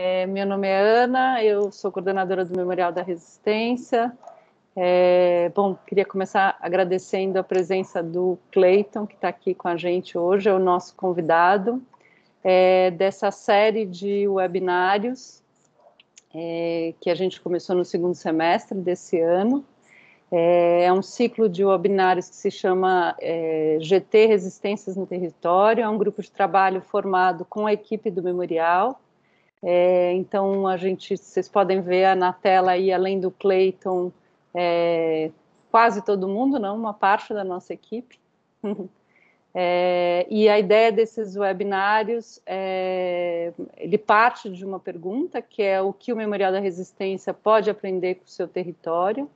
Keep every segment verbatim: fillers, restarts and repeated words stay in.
É, meu nome é Ana, eu sou coordenadora do Memorial da Resistência. É, bom, queria começar agradecendo a presença do Cleiton, que está aqui com a gente hoje, é o nosso convidado, é, dessa série de webinários é, que a gente começou no segundo semestre desse ano. É, é um ciclo de webinários que se chama é, G T Resistências no Território, é um grupo de trabalho formado com a equipe do Memorial. É, então, a gente, vocês podem ver na tela aí, além do Cleiton, é, quase todo mundo, não, uma parte da nossa equipe. É, e a ideia desses webinários, é, ele parte de uma pergunta, que é o que o Memorial da Resistência pode aprender com o seu território.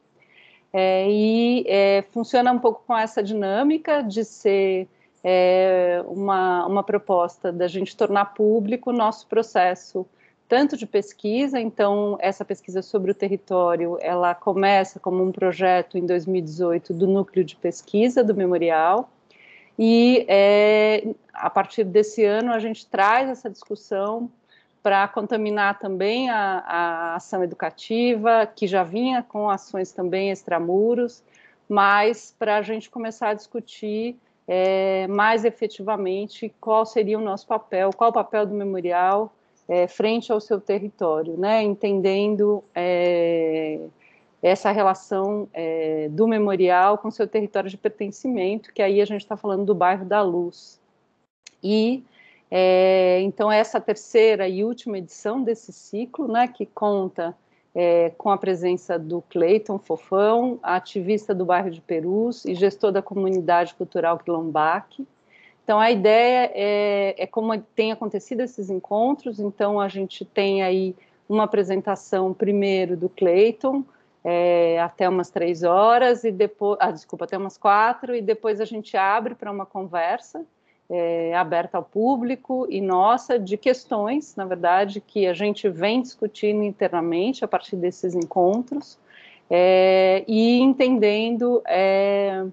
É, e é, funciona um pouco com essa dinâmica de ser... É uma, uma proposta da gente tornar público o nosso processo, tanto de pesquisa. Então, essa pesquisa sobre o território, ela começa como um projeto em dois mil e dezoito do Núcleo de Pesquisa do Memorial, e é, a partir desse ano a gente traz essa discussão para contaminar também a, a ação educativa, que já vinha com ações também extramuros, mas para a gente começar a discutir É, mais efetivamente qual seria o nosso papel, qual o papel do Memorial é, frente ao seu território, né? Entendendo é, essa relação é, do Memorial com seu território de pertencimento, que aí a gente está falando do bairro da Luz. E, é, então, essa terceira e última edição desse ciclo, né, que conta É, com a presença do Cleiton Fofão, ativista do bairro de Perus e gestor da comunidade cultural Quilombaque. Então, a ideia é, é como tem acontecido esses encontros. Então, a gente tem aí uma apresentação primeiro do Cleiton, é, até umas três horas, e depois, ah, desculpa, até umas quatro, e depois a gente abre para uma conversa é, aberta ao público e nossa, de questões, na verdade, que a gente vem discutindo internamente a partir desses encontros é, e entendendo, é,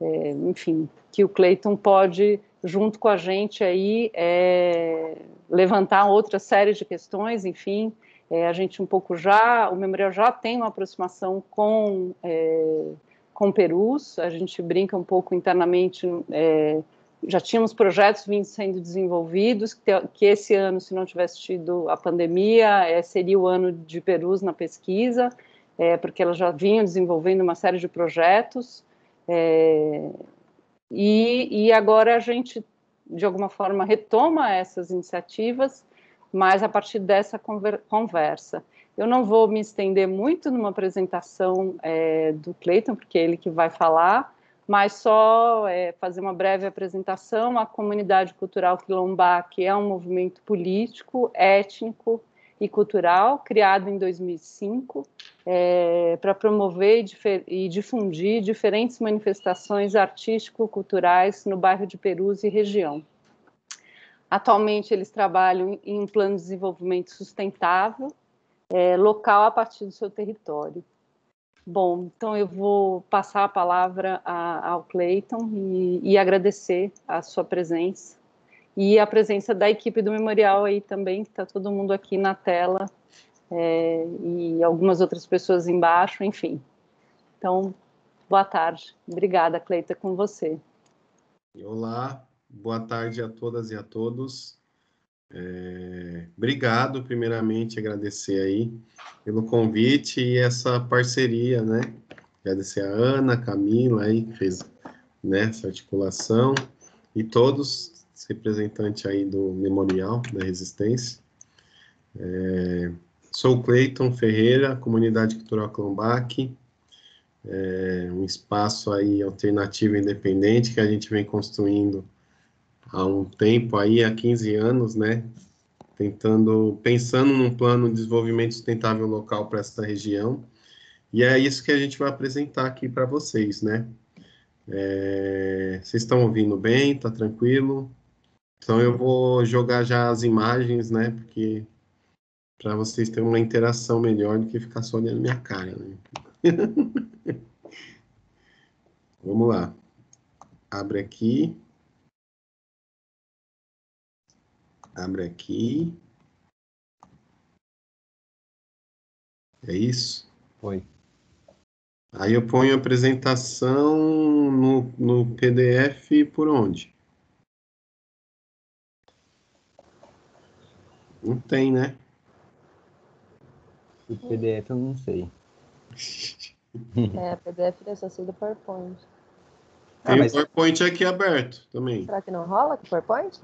é, enfim, que o Cleiton pode, junto com a gente, aí, é, levantar outra série de questões. Enfim, é, a gente um pouco já, o Memorial já tem uma aproximação com, é, com Perus, a gente brinca um pouco internamente, é, já tínhamos projetos vindo sendo desenvolvidos, que esse ano, se não tivesse tido a pandemia, é, seria o ano de Perus na pesquisa, é, porque elas já vinham desenvolvendo uma série de projetos, é, e, e agora a gente, de alguma forma, retoma essas iniciativas, mas a partir dessa conversa. Eu não vou me estender muito numa apresentação é, do Cleiton, porque é ele que vai falar, mas só é, fazer uma breve apresentação. A comunidade cultural Quilombaque é um movimento político, étnico e cultural, criado em dois mil e cinco, é, para promover e, difer e difundir diferentes manifestações artístico-culturais no bairro de Perus e região. Atualmente, eles trabalham em um plano de desenvolvimento sustentável, é, local a partir do seu território. Bom, então eu vou passar a palavra a, ao Cleiton e, e agradecer a sua presença e a presença da equipe do Memorial aí também, que está todo mundo aqui na tela é, e algumas outras pessoas embaixo, enfim. Então, boa tarde. Obrigada, Cleiton, com você. Olá, boa tarde a todas e a todos. É, obrigado, primeiramente, agradecer aí pelo convite e essa parceria, né? Agradecer a Ana, a Camila aí, que fez né, essa articulação, e todos os representantes aí do Memorial da Resistência. É, sou o Cleiton Ferreira, Comunidade Cultural Quilombaque, é, um espaço aí alternativo e independente que a gente vem construindo há um tempo aí, há quinze anos, né, tentando, pensando num plano de desenvolvimento sustentável local para essa região, e é isso que a gente vai apresentar aqui para vocês, né. É, vocês estão ouvindo bem, tá tranquilo? Então eu vou jogar já as imagens, né, porque para vocês terem uma interação melhor do que ficar só olhando minha cara, né. Vamos lá, abre aqui. Abre aqui. É isso? Foi. Aí eu ponho a apresentação no, no P D F por onde? Não tem, né? O P D F eu não sei. É, P D F deve só ser do PowerPoint. Tem ah, mas... o PowerPoint aqui aberto também. Será que não rola com o PowerPoint?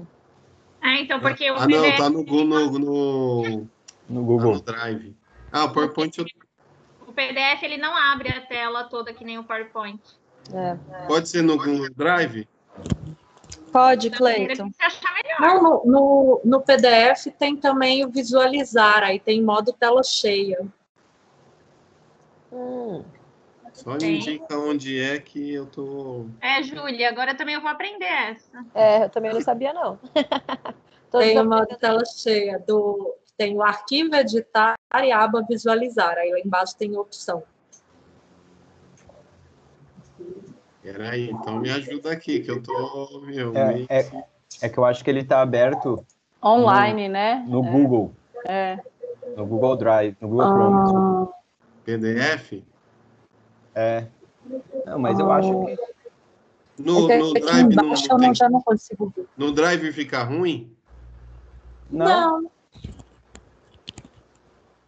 Ah, então porque ah, o P D F... Ah, não, tá no Google, no... no Google. Tá no Drive. Ah, o PowerPoint... Eu... O P D F, ele não abre a tela toda que nem o PowerPoint. É. Pode ser no Google Drive? Pode, Cleiton. Não, no, no, no P D F tem também o visualizar, aí tem modo tela cheia. Hum. Só me indica onde é que eu tô... É, Júlia, agora também eu vou aprender essa. É, eu também não sabia, não. Tem o modo tela cheia, do, tem o arquivo editar e a aba visualizar, aí lá embaixo tem a opção. Peraí, então me ajuda aqui, que eu tô... Meu, é, meio... é, é que eu acho que ele tá aberto... Online, no, né? No é. Google. É. No Google Drive, no Google Chrome. Ah. P D F? É. Não, mas eu ah. acho que... No, no Drive não, não tem... já não consigo ver. No Drive fica ruim? Não. não.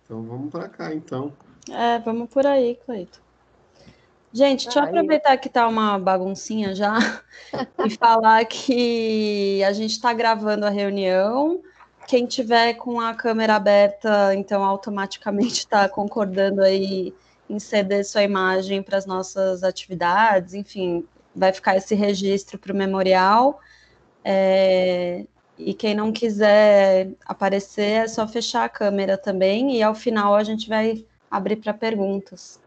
Então vamos para cá, então. É, vamos por aí, Cleito. Gente, deixa eu aproveitar que tá uma baguncinha já e falar que a gente está gravando a reunião. Quem tiver com a câmera aberta, então automaticamente está concordando aí em ceder sua imagem para as nossas atividades. Enfim, vai ficar esse registro para o memorial. É... E quem não quiser aparecer, é só fechar a câmera também. E ao final a gente vai abrir para perguntas.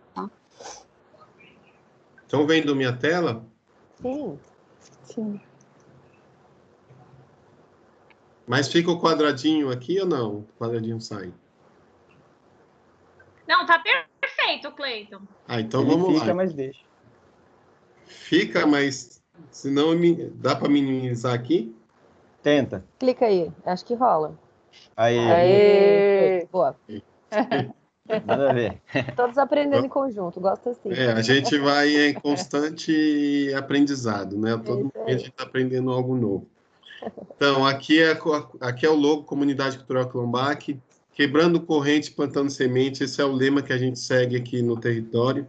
Estão vendo minha tela? Sim. Sim. Mas fica o quadradinho aqui ou não? O quadradinho sai. Não, tá perfeito, Cleiton. Ah, então Ele vamos fica, lá. Fica, mas deixa. Fica, mas senão dá para minimizar aqui? Tenta. Clica aí, acho que rola. Aí. Aê. Boa. Nada a ver. Todos aprendendo em conjunto, gosto assim. É, a gente vai em constante aprendizado, né? Todo momento a gente está aprendendo algo novo. Então, aqui é, aqui é o logo Comunidade Cultural Quilombac, quebrando corrente, plantando semente, esse é o lema que a gente segue aqui no território,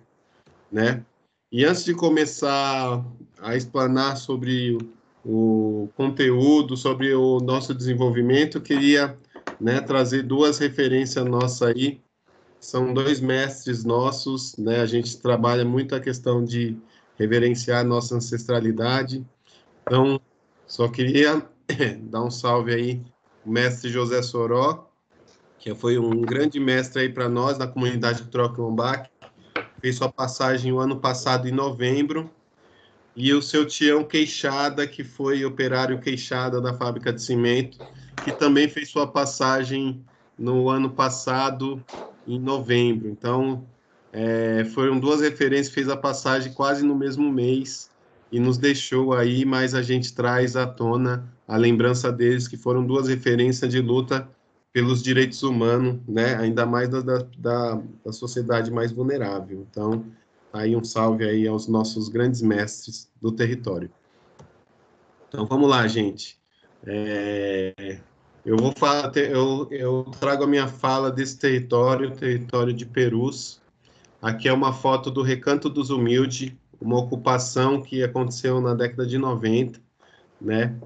né? E antes de começar a explanar sobre o, o conteúdo, sobre o nosso desenvolvimento, eu queria, né, trazer duas referências nossas aí. São dois mestres nossos, né? A gente trabalha muito a questão de reverenciar a nossa ancestralidade. Então, só queria dar um salve aí o mestre José Soró, que foi um grande mestre aí para nós na comunidade cultural quilombac. Fez sua passagem o ano passado, em novembro. E o seu Tião Queixada, que foi operário Queixada da fábrica de cimento, que também fez sua passagem no ano passado, em novembro. Então, é, foram duas referências, fez a passagem quase no mesmo mês e nos deixou aí, mas a gente traz à tona a lembrança deles, que foram duas referências de luta pelos direitos humanos, né? Ainda mais da, da, da sociedade mais vulnerável. Então, aí um salve aí aos nossos grandes mestres do território. Então, vamos lá, gente. É... Eu, vou falar, eu, eu trago a minha fala desse território, território de Perus. Aqui é uma foto do Recanto dos Humildes, uma ocupação que aconteceu na década de noventa, né?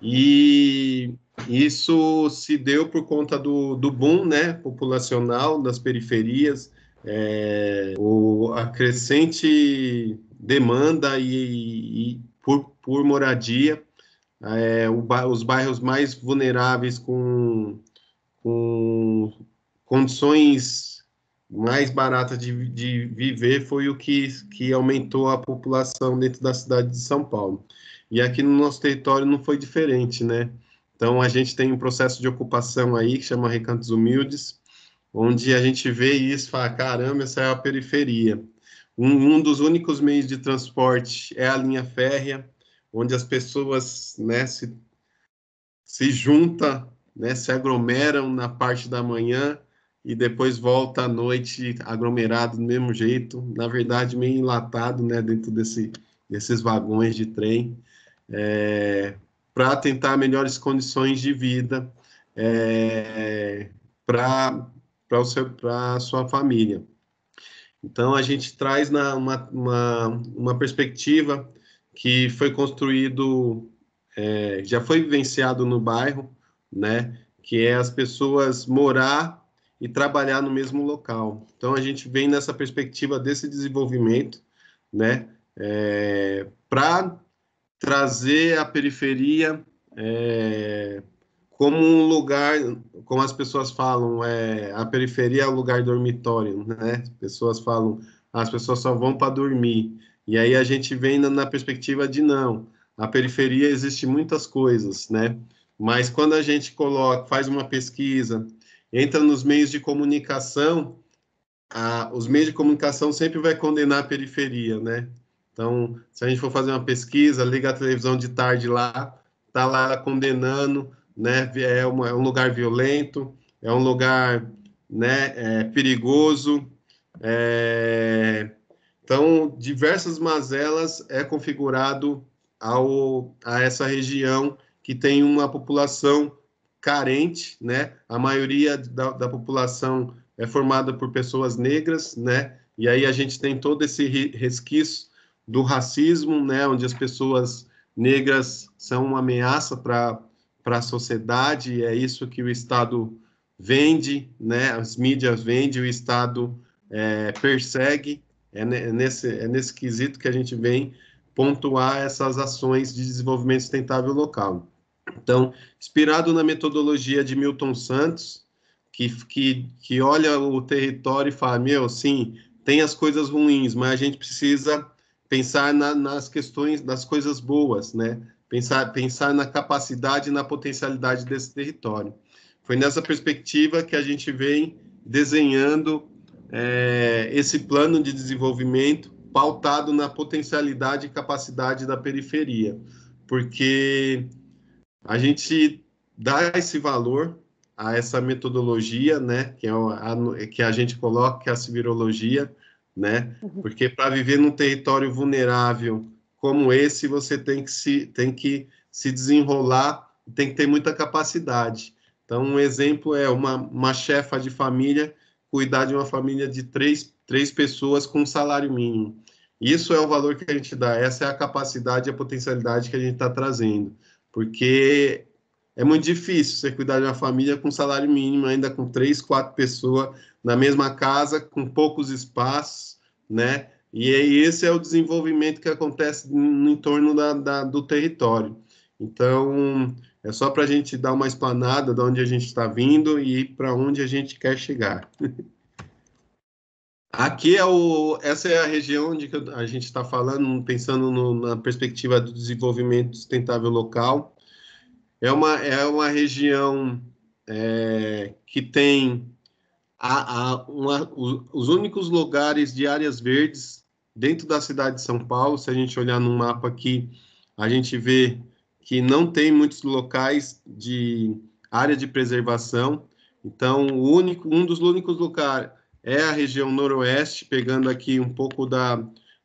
E isso se deu por conta do, do boom, né, populacional das periferias, é, o, a crescente demanda e, e por, por moradia. É, o, os bairros mais vulneráveis com, com condições mais baratas de, de viver foi o que, que aumentou a população dentro da cidade de São Paulo. E aqui no nosso território não foi diferente, né? Então, a gente tem um processo de ocupação aí, que chama Recantos Humildes, onde a gente vê isso e fala, caramba, essa é a periferia. Um, um dos únicos meios de transporte é a linha férrea, onde as pessoas, né, se, se juntam, né, se aglomeram na parte da manhã e depois volta à noite aglomerado do mesmo jeito, na verdade meio enlatado, né, dentro desse, desses vagões de trem, é, para tentar melhores condições de vida é, para a sua família. Então, a gente traz na, uma, uma, uma perspectiva que foi construído, é, já foi vivenciado no bairro, né, que é as pessoas morar e trabalhar no mesmo local. Então, a gente vem nessa perspectiva desse desenvolvimento, né, é, para trazer a periferia é, como um lugar, como as pessoas falam, é, a periferia é o lugar dormitório, né? As pessoas falam, as pessoas só vão para dormir. E aí a gente vem na, na perspectiva de não, a periferia existe muitas coisas, né? Mas quando a gente coloca, faz uma pesquisa, entra nos meios de comunicação, a, os meios de comunicação sempre vai condenar a periferia, né? Então, se a gente for fazer uma pesquisa, liga a televisão de tarde lá, tá lá condenando, né? É, uma, é um lugar violento, é um lugar, né, é, perigoso. É... Então, diversas mazelas é configurado ao, a essa região que tem uma população carente, né? A maioria da, da população é formada por pessoas negras, né? E aí a gente tem todo esse resquício do racismo, né, onde as pessoas negras são uma ameaça para a sociedade, é isso que o Estado vende, né, as mídias vendem, o Estado é, persegue, é nesse, é nesse quesito que a gente vem pontuar essas ações de desenvolvimento sustentável local. Então, inspirado na metodologia de Milton Santos, que, que, que olha o território e fala, meu, sim, tem as coisas ruins, mas a gente precisa pensar na, nas questões das coisas boas, né? Pensar, pensar na capacidade e na potencialidade desse território. Foi nessa perspectiva que a gente vem desenhando é, esse plano de desenvolvimento pautado na potencialidade e capacidade da periferia, porque a gente dá esse valor a essa metodologia, né? Que, é a, que a gente coloca, que é a civilologia, né? Porque para viver num território vulnerável como esse, você tem que se, tem que se desenrolar, tem que ter muita capacidade. Então, um exemplo é uma, uma chefa de família cuidar de uma família de três, três pessoas com um salário mínimo. Isso é o valor que a gente dá, essa é a capacidade e a potencialidade que a gente está trazendo, porque é muito difícil você cuidar de uma família com salário mínimo, ainda com três, quatro pessoas na mesma casa, com poucos espaços, né? E esse é o desenvolvimento que acontece no entorno da, da, do território. Então, é só para a gente dar uma explanada de onde a gente está vindo e para onde a gente quer chegar. Aqui é o, essa é a região onde a gente está falando, pensando no, na perspectiva do desenvolvimento sustentável local. É uma, é uma região é, que tem A, a, uma, os únicos lugares de áreas verdes dentro da cidade de São Paulo. Se a gente olhar no mapa aqui, a gente vê que não tem muitos locais de área de preservação. Então, o único, um dos únicos lugares é a região noroeste, pegando aqui um pouco da,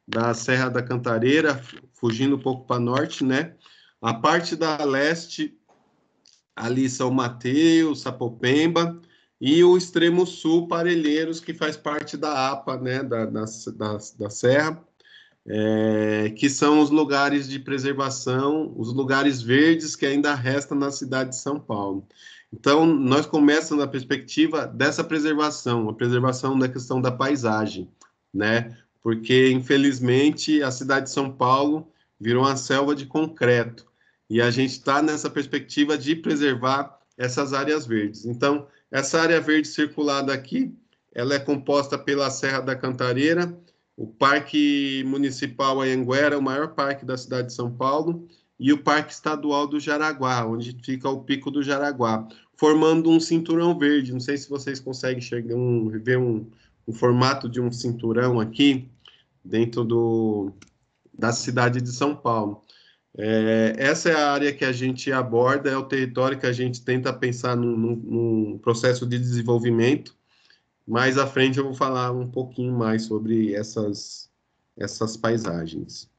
da Serra da Cantareira, fugindo um pouco para norte, né? A parte da leste, ali São Mateus, Sapopemba, e o extremo sul, Parelheiros, que faz parte da APA, né, da, da, da, da Serra, é, que são os lugares de preservação, os lugares verdes que ainda restam na cidade de São Paulo. Então, nós começamos na perspectiva dessa preservação, a preservação da questão da paisagem, né, porque, infelizmente, a cidade de São Paulo virou uma selva de concreto, e a gente está nessa perspectiva de preservar essas áreas verdes. Então, essa área verde circulada aqui, ela é composta pela Serra da Cantareira, o Parque Municipal Anhanguera, o maior parque da cidade de São Paulo, e o Parque Estadual do Jaraguá, onde fica o Pico do Jaraguá, formando um cinturão verde. Não sei se vocês conseguem chegar, um, ver um, um formato de um cinturão aqui, dentro do, da cidade de São Paulo. É, essa é a área que a gente aborda, é o território que a gente tenta pensar num, num, num processo de desenvolvimento, Mais à frente eu vou falar um pouquinho mais sobre essas, essas paisagens.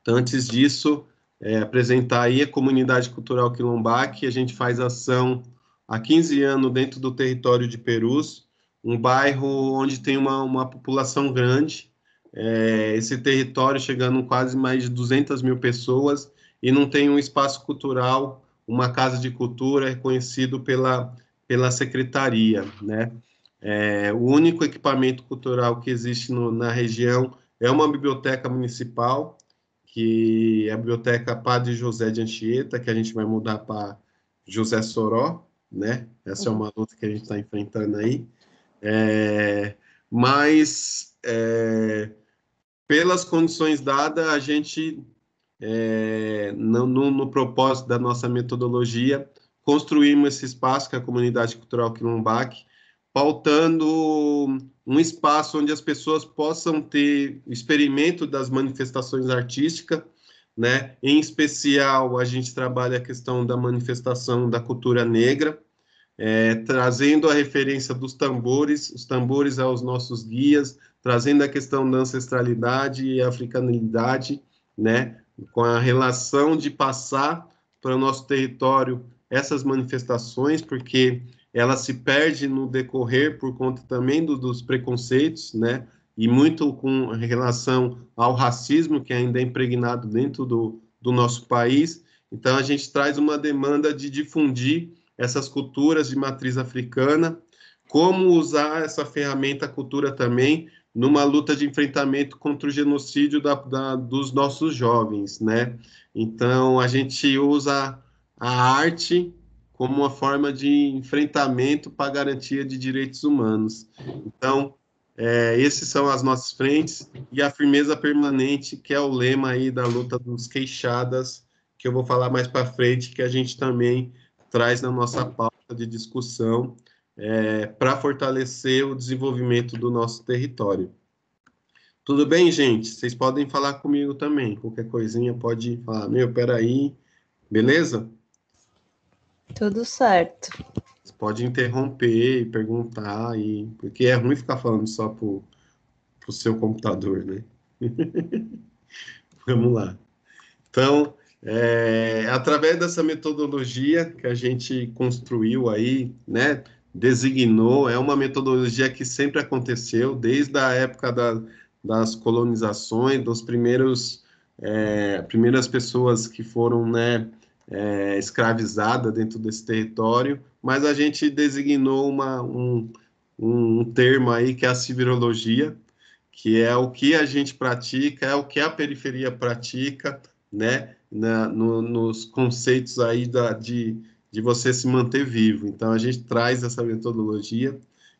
Então, antes disso, é, apresentar aí a Comunidade Cultural Quilombá, que a gente faz ação há quinze anos dentro do território de Perus, um bairro onde tem uma, uma população grande, é, esse território chegando quase mais de duzentas mil pessoas, e não tem um espaço cultural, uma casa de cultura reconhecido pela, pela secretaria, né? É, o único equipamento cultural que existe no, na região é uma biblioteca municipal, que é a Biblioteca Padre José de Anchieta, que a gente vai mudar para José Soró, né? Essa é uma luta que a gente está enfrentando aí. É, mas, é, pelas condições dadas, a gente, é, no, no, no propósito da nossa metodologia, construímos esse espaço, que é a Comunidade Cultural Quilombá, pautando um espaço onde as pessoas possam ter experimento das manifestações artísticas, né? Em especial, a gente trabalha a questão da manifestação da cultura negra, é, trazendo a referência dos tambores, os tambores aos nossos guias, trazendo a questão da ancestralidade e africanidade, né? Com a relação de passar para o nosso território essas manifestações, porque ela se perde no decorrer por conta também do, dos preconceitos, né? E muito com relação ao racismo, que ainda é impregnado dentro do, do nosso país. Então, a gente traz uma demanda de difundir essas culturas de matriz africana, como usar essa ferramenta cultura também numa luta de enfrentamento contra o genocídio da, da, dos nossos jovens, né? Então, a gente usa a arte como uma forma de enfrentamento para a garantia de direitos humanos. Então, é, esses são as nossas frentes, e a firmeza permanente, que é o lema aí da luta dos queixadas, que eu vou falar mais para frente, que a gente também traz na nossa pauta de discussão, é, para fortalecer o desenvolvimento do nosso território. Tudo bem, gente? Vocês podem falar comigo também, qualquer coisinha pode falar, meu, peraí, beleza? Tudo certo. Você pode interromper e perguntar, e... porque é ruim ficar falando só para o seu computador, né? Vamos lá. Então, é, através dessa metodologia que a gente construiu aí, né, designou, é uma metodologia que sempre aconteceu, desde a época da, das colonizações, dos primeiros, é, primeiras pessoas que foram, né, É, escravizada dentro desse território, mas a gente designou uma, um, um termo aí que é a civilologia, que é o que a gente pratica, é o que a periferia pratica, né, na, no, nos conceitos aí da, de, de você se manter vivo. Então, a gente traz essa metodologia,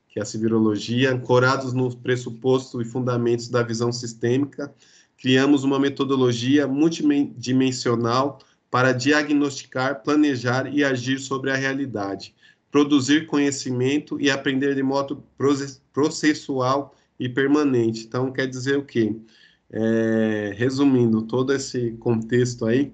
que é a civilologia, ancorados nos pressupostos e fundamentos da visão sistêmica, criamos uma metodologia multidimensional para diagnosticar, planejar e agir sobre a realidade, produzir conhecimento e aprender de modo processual e permanente. Então, quer dizer o quê? É, resumindo todo esse contexto aí,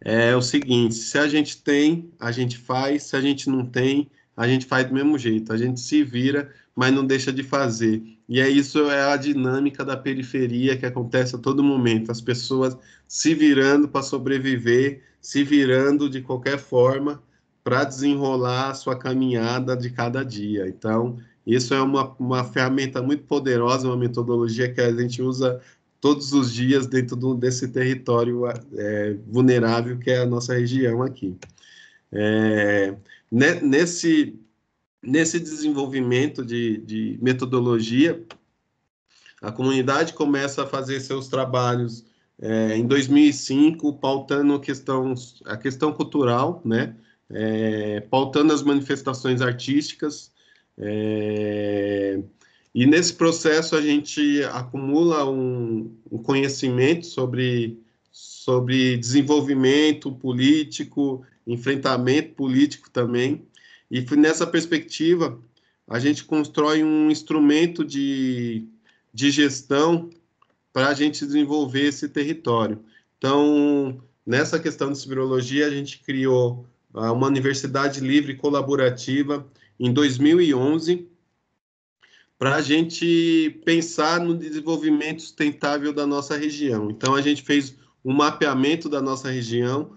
é o seguinte, se a gente tem, a gente faz, se a gente não tem, a gente faz do mesmo jeito, a gente se vira, mas não deixa de fazer. E é isso, é a dinâmica da periferia que acontece a todo momento, as pessoas se virando para sobreviver, se virando de qualquer forma para desenrolar a sua caminhada de cada dia. Então, isso é uma, uma ferramenta muito poderosa, uma metodologia que a gente usa todos os dias dentro do, desse território é, vulnerável que é a nossa região aqui. É, nesse, nesse desenvolvimento de, de metodologia, a comunidade começa a fazer seus trabalhos é, em dois mil e cinco, pautando a questão, a questão cultural, né? É, pautando as manifestações artísticas, é, e nesse processo a gente acumula um, um conhecimento sobre, sobre desenvolvimento político, enfrentamento político também, e nessa perspectiva a gente constrói um instrumento de, de gestão para a gente desenvolver esse território. Então, nessa questão de civilologia, a gente criou uma universidade livre colaborativa em dois mil e onze, para a gente pensar no desenvolvimento sustentável da nossa região. Então, a gente fez um mapeamento da nossa região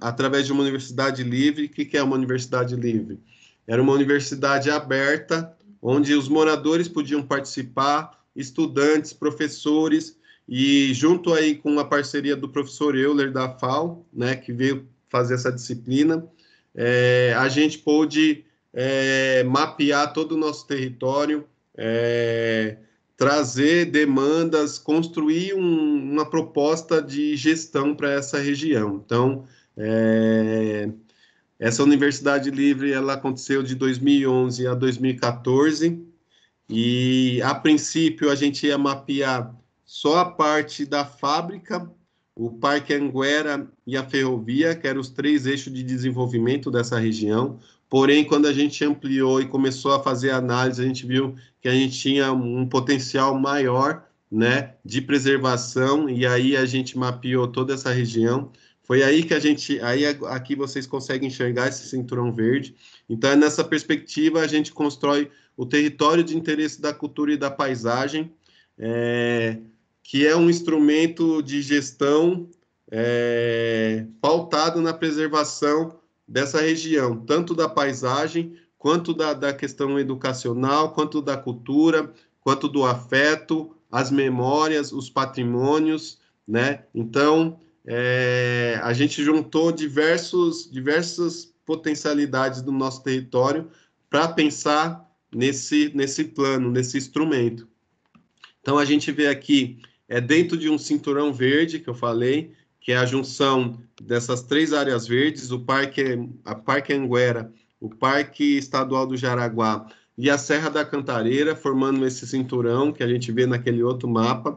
através de uma universidade livre. O que é uma universidade livre? Era uma universidade aberta, onde os moradores podiam participar, estudantes, professores, e junto aí com a parceria do professor Euler da F A U, né, que veio fazer essa disciplina, é, a gente pôde é, mapear todo o nosso território, é, trazer demandas, construir um, uma proposta de gestão para essa região. Então, é, essa Universidade Livre, ela aconteceu de dois mil e onze a dois mil e quatorze, e a princípio a gente ia mapear só a parte da fábrica, o Parque Anguera e a ferrovia, que eram os três eixos de desenvolvimento dessa região. Porém, quando a gente ampliou e começou a fazer análise, a gente viu que a gente tinha um potencial maior, né, de preservação, e aí a gente mapeou toda essa região. Foi aí que a gente, aí aqui vocês conseguem enxergar esse cinturão verde. Então, nessa perspectiva, a gente constrói o território de interesse da cultura e da paisagem, é, que é um instrumento de gestão é, pautado na preservação dessa região, tanto da paisagem, quanto da, da questão educacional, quanto da cultura, quanto do afeto, as memórias, os patrimônios, né? Então, é, a gente juntou diversos, diversas potencialidades do nosso território para pensar nesse, nesse plano, nesse instrumento. Então, a gente vê aqui, é dentro de um cinturão verde, que eu falei, que é a junção dessas três áreas verdes, o Parque, a Parque Anguera, o Parque Estadual do Jaraguá e a Serra da Cantareira, formando esse cinturão que a gente vê naquele outro mapa,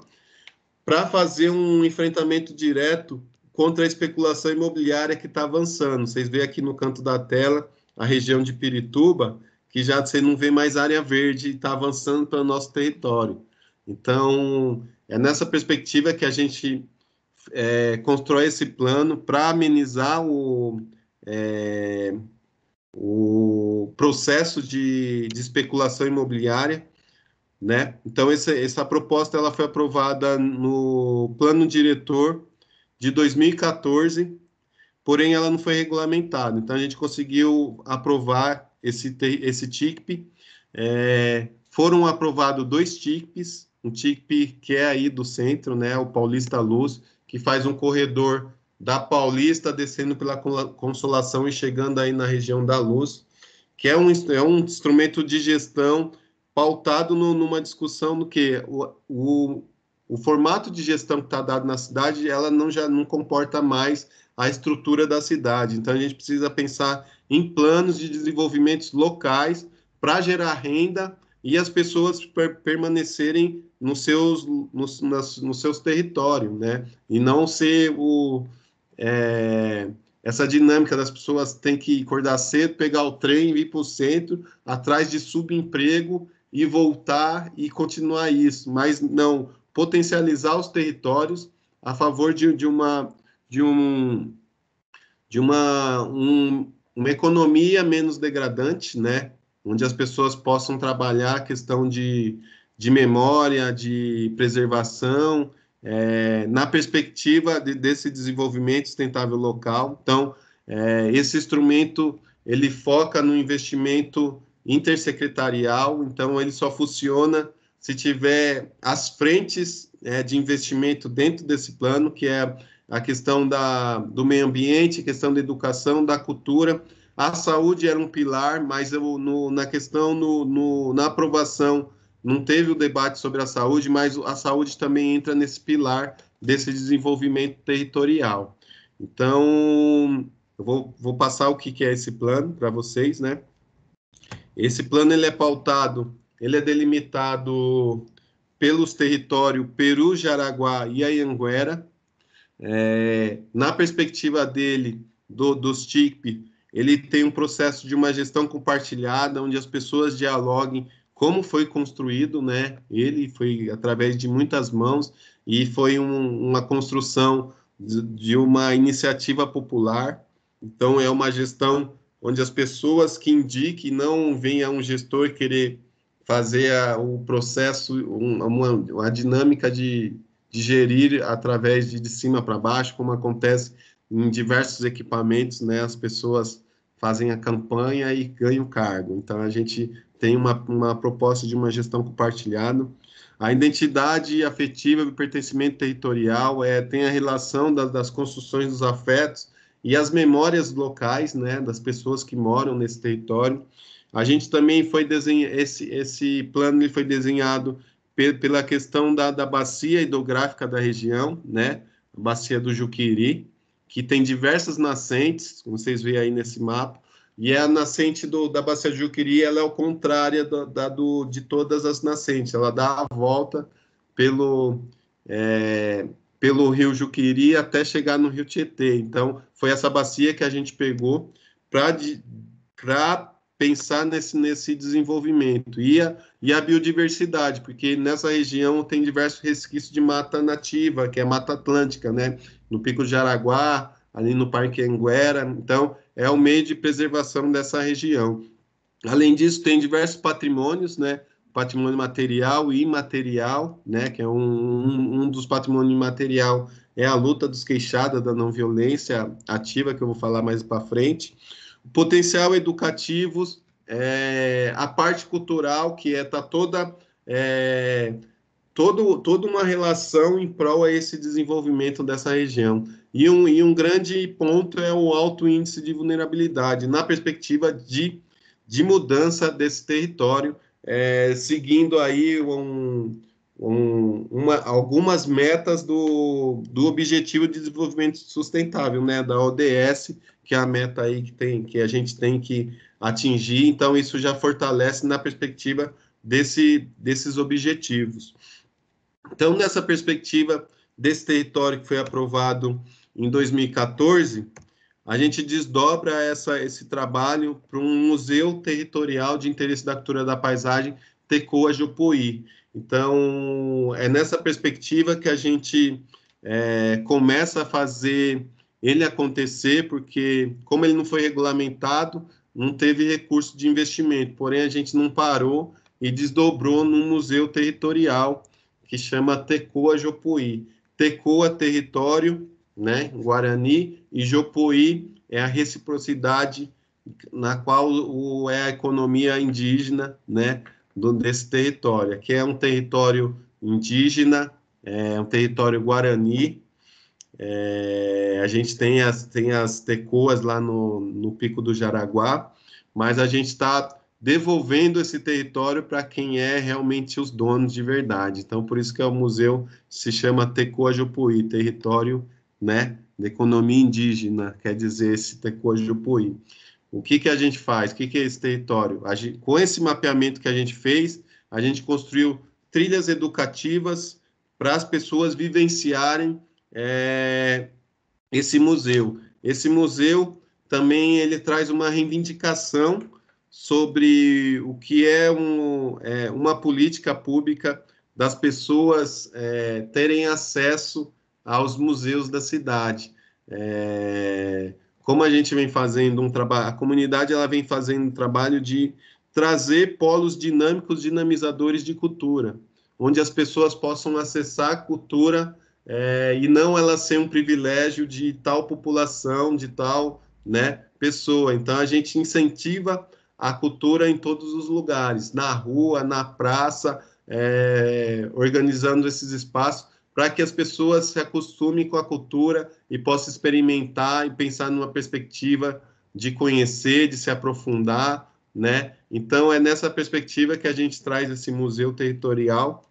para fazer um enfrentamento direto contra a especulação imobiliária que está avançando. Vocês veem aqui no canto da tela a região de Pirituba, que já você não vê mais área verde e está avançando para o nosso território. Então, é nessa perspectiva que a gente é, constrói esse plano para amenizar o, é, o processo de, de especulação imobiliária, né? Então, essa, essa proposta ela foi aprovada no Plano Diretor de dois mil e quatorze, porém ela não foi regulamentada. Então, a gente conseguiu aprovar esse, esse T I C P. É, foram aprovados dois T I C Ps, um T I C P que é aí do centro, né, o Paulista Luz, que faz um corredor da Paulista, descendo pela Consolação e chegando aí na região da Luz, que é um, é um instrumento de gestão pautado no, numa discussão no que o, o, o formato de gestão que está dado na cidade, ela não, já não comporta mais a estrutura da cidade. Então, a gente precisa pensar em planos de desenvolvimentos locais para gerar renda e as pessoas per permanecerem nos seus, nos, nas, nos seus territórios, né? E não ser o, é, essa dinâmica das pessoas tem que acordar cedo, pegar o trem, ir para o centro, atrás de subemprego e voltar e continuar isso, mas não potencializar os territórios a favor de, de uma de um de uma um, uma economia menos degradante, né? Onde as pessoas possam trabalhar a questão de, de memória, de preservação, é, na perspectiva de, desse desenvolvimento sustentável local. Então, é, esse instrumento, ele foca no investimento intersecretarial, então ele só funciona se tiver as frentes é, de investimento dentro desse plano, que é a questão da, do meio ambiente, a questão da educação, da cultura. A saúde era um pilar, mas eu, no, na questão, no, no, na aprovação, não teve o debate sobre a saúde, mas a saúde também entra nesse pilar desse desenvolvimento territorial. Então, eu vou, vou passar o que, que é esse plano para vocês, né? Esse plano, ele é pautado, ele é delimitado pelos territórios Peru, Jaraguá e Anhanguera. É, na perspectiva dele, do, dos T I C P, ele tem um processo de uma gestão compartilhada, onde as pessoas dialoguem como foi construído, né? Ele foi através de muitas mãos e foi um, uma construção de, de uma iniciativa popular. Então, é uma gestão onde as pessoas que indiquem, não venha um gestor querer fazer a, o processo, um, uma, uma dinâmica de, de gerir através de, de cima para baixo, como acontece em diversos equipamentos, né? As pessoas fazem a campanha e ganham cargo. Então, a gente tem uma, uma proposta de uma gestão compartilhada. A identidade afetiva do pertencimento territorial é, tem a relação da, das construções dos afetos e as memórias locais, né, das pessoas que moram nesse território. A gente também foi desenhar, esse, esse plano ele foi desenhado pe, pela questão da, da bacia hidrográfica da região, né, a bacia do Juquiri, que tem diversas nascentes, como vocês veem aí nesse mapa, e a nascente do, da bacia do Juquiri, ela é o contrário da, da, do, de todas as nascentes, ela dá a volta pelo, é, pelo rio Juquiri até chegar no rio Tietê. Então, foi essa bacia que a gente pegou para pensar nesse, nesse desenvolvimento. E a, e a biodiversidade, porque nessa região tem diversos resquícios de mata nativa, que é a Mata Atlântica, né? No Pico de Araguá, ali no Parque Anguera. Então, é o meio de preservação dessa região. Além disso, tem diversos patrimônios, né? Patrimônio material e imaterial, né? Que é um, um, um dos patrimônios material é a luta dos queixadas da não violência ativa, que eu vou falar mais para frente. Potencial educativo, é, a parte cultural, que é tá toda... É, Todo, toda uma relação em prol a esse desenvolvimento dessa região. E um, e um grande ponto é o alto índice de vulnerabilidade, na perspectiva de, de mudança desse território, é, seguindo aí um, um, uma, algumas metas do, do Objetivo de Desenvolvimento Sustentável, né, da O D S, que é a meta aí que, tem, que a gente tem que atingir. Então, isso já fortalece na perspectiva desse, desses objetivos. Então, nessa perspectiva desse território que foi aprovado em dois mil e quatorze, a gente desdobra essa, esse trabalho para um Museu Territorial de Interesse da Cultura da Paisagem, Tecoa-Jupuí. Então, é nessa perspectiva que a gente é, começa a fazer ele acontecer, porque, como ele não foi regulamentado, não teve recurso de investimento, porém, a gente não parou e desdobrou num museu territorial que chama Tecoa Jupuí. Tecoa, território, né, Guarani, e Jupuí é a reciprocidade na qual o, é a economia indígena, né, do, desse território. Aqui é um território indígena, é um território Guarani, é, a gente tem as, tem as tecoas lá no, no Pico do Jaraguá, mas a gente está devolvendo esse território para quem é realmente os donos de verdade. Então, por isso que o museu se chama Tecoa-Jupuí, território, né, da economia indígena, quer dizer, esse Tecoa-Jupuí. O que, que a gente faz? O que, que é esse território? A gente, com esse mapeamento que a gente fez, a gente construiu trilhas educativas para as pessoas vivenciarem é, esse museu. Esse museu também ele traz uma reivindicação sobre o que é, um, é uma política pública das pessoas é, terem acesso aos museus da cidade. É, como a gente vem fazendo um trabalho, a comunidade ela vem fazendo um trabalho de trazer polos dinâmicos, dinamizadores de cultura, onde as pessoas possam acessar a cultura é, e não ela ser um privilégio de tal população, de tal, né, pessoa. Então, a gente incentiva a cultura em todos os lugares, na rua, na praça, é, organizando esses espaços para que as pessoas se acostumem com a cultura e possam experimentar e pensar numa perspectiva de conhecer, de se aprofundar, né? Então, é nessa perspectiva que a gente traz esse museu territorial,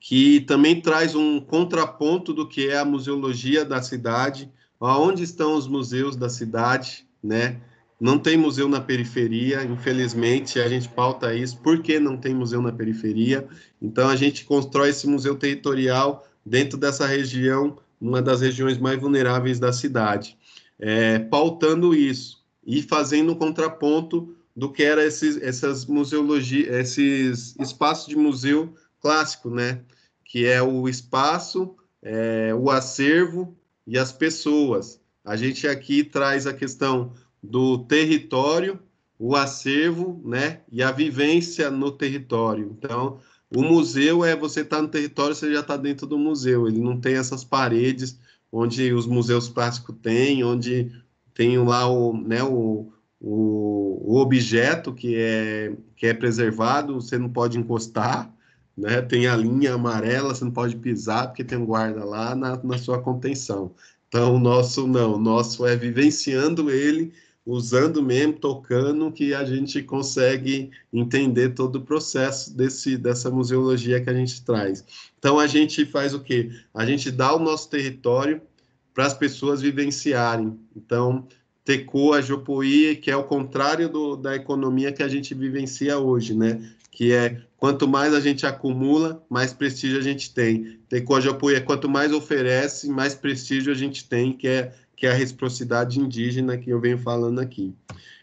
que também traz um contraponto do que é a museologia da cidade, onde estão os museus da cidade, né? Não tem museu na periferia, infelizmente, a gente pauta isso, porque não tem museu na periferia. Então, a gente constrói esse museu territorial dentro dessa região, uma das regiões mais vulneráveis da cidade, é, pautando isso e fazendo um contraponto do que era esses, essas museologia, esses espaços de museu clássico, né? Que é o espaço, é, o acervo e as pessoas. A gente aqui traz a questão do território, o acervo, né, e a vivência no território. Então, o museu é você estar no território, você já está dentro do museu, ele não tem essas paredes onde os museus plásticos têm, onde tem lá o, né, o, o, o objeto que é, que é preservado, você não pode encostar, né, tem a linha amarela, você não pode pisar porque tem um guarda lá na, na sua contenção. Então, o nosso não, o nosso é vivenciando ele, usando mesmo, tocando, que a gente consegue entender todo o processo desse, dessa museologia que a gente traz. Então, a gente faz o quê? A gente dá o nosso território para as pessoas vivenciarem. Então, Tecoa, Jopoí, que é o contrário do, da economia que a gente vivencia hoje, né? Que é, quanto mais a gente acumula, mais prestígio a gente tem. Tecoa, Jopoí, é quanto mais oferece, mais prestígio a gente tem, que é que é a reciprocidade indígena que eu venho falando aqui.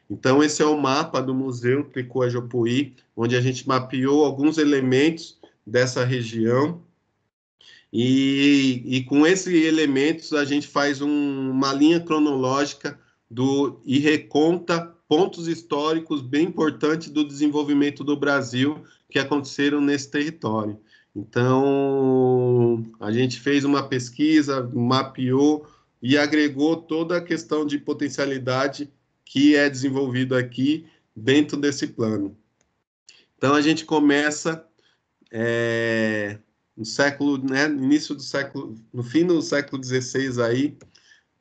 Então, esse é o mapa do Museu Tecoa Jopoí, onde a gente mapeou alguns elementos dessa região, e, e com esses elementos a gente faz um, uma linha cronológica do, e reconta pontos históricos bem importantes do desenvolvimento do Brasil que aconteceram nesse território. Então, a gente fez uma pesquisa, mapeou, e agregou toda a questão de potencialidade que é desenvolvido aqui dentro desse plano. Então, a gente começa é, no século, né, início do século, no fim do século dezesseis aí,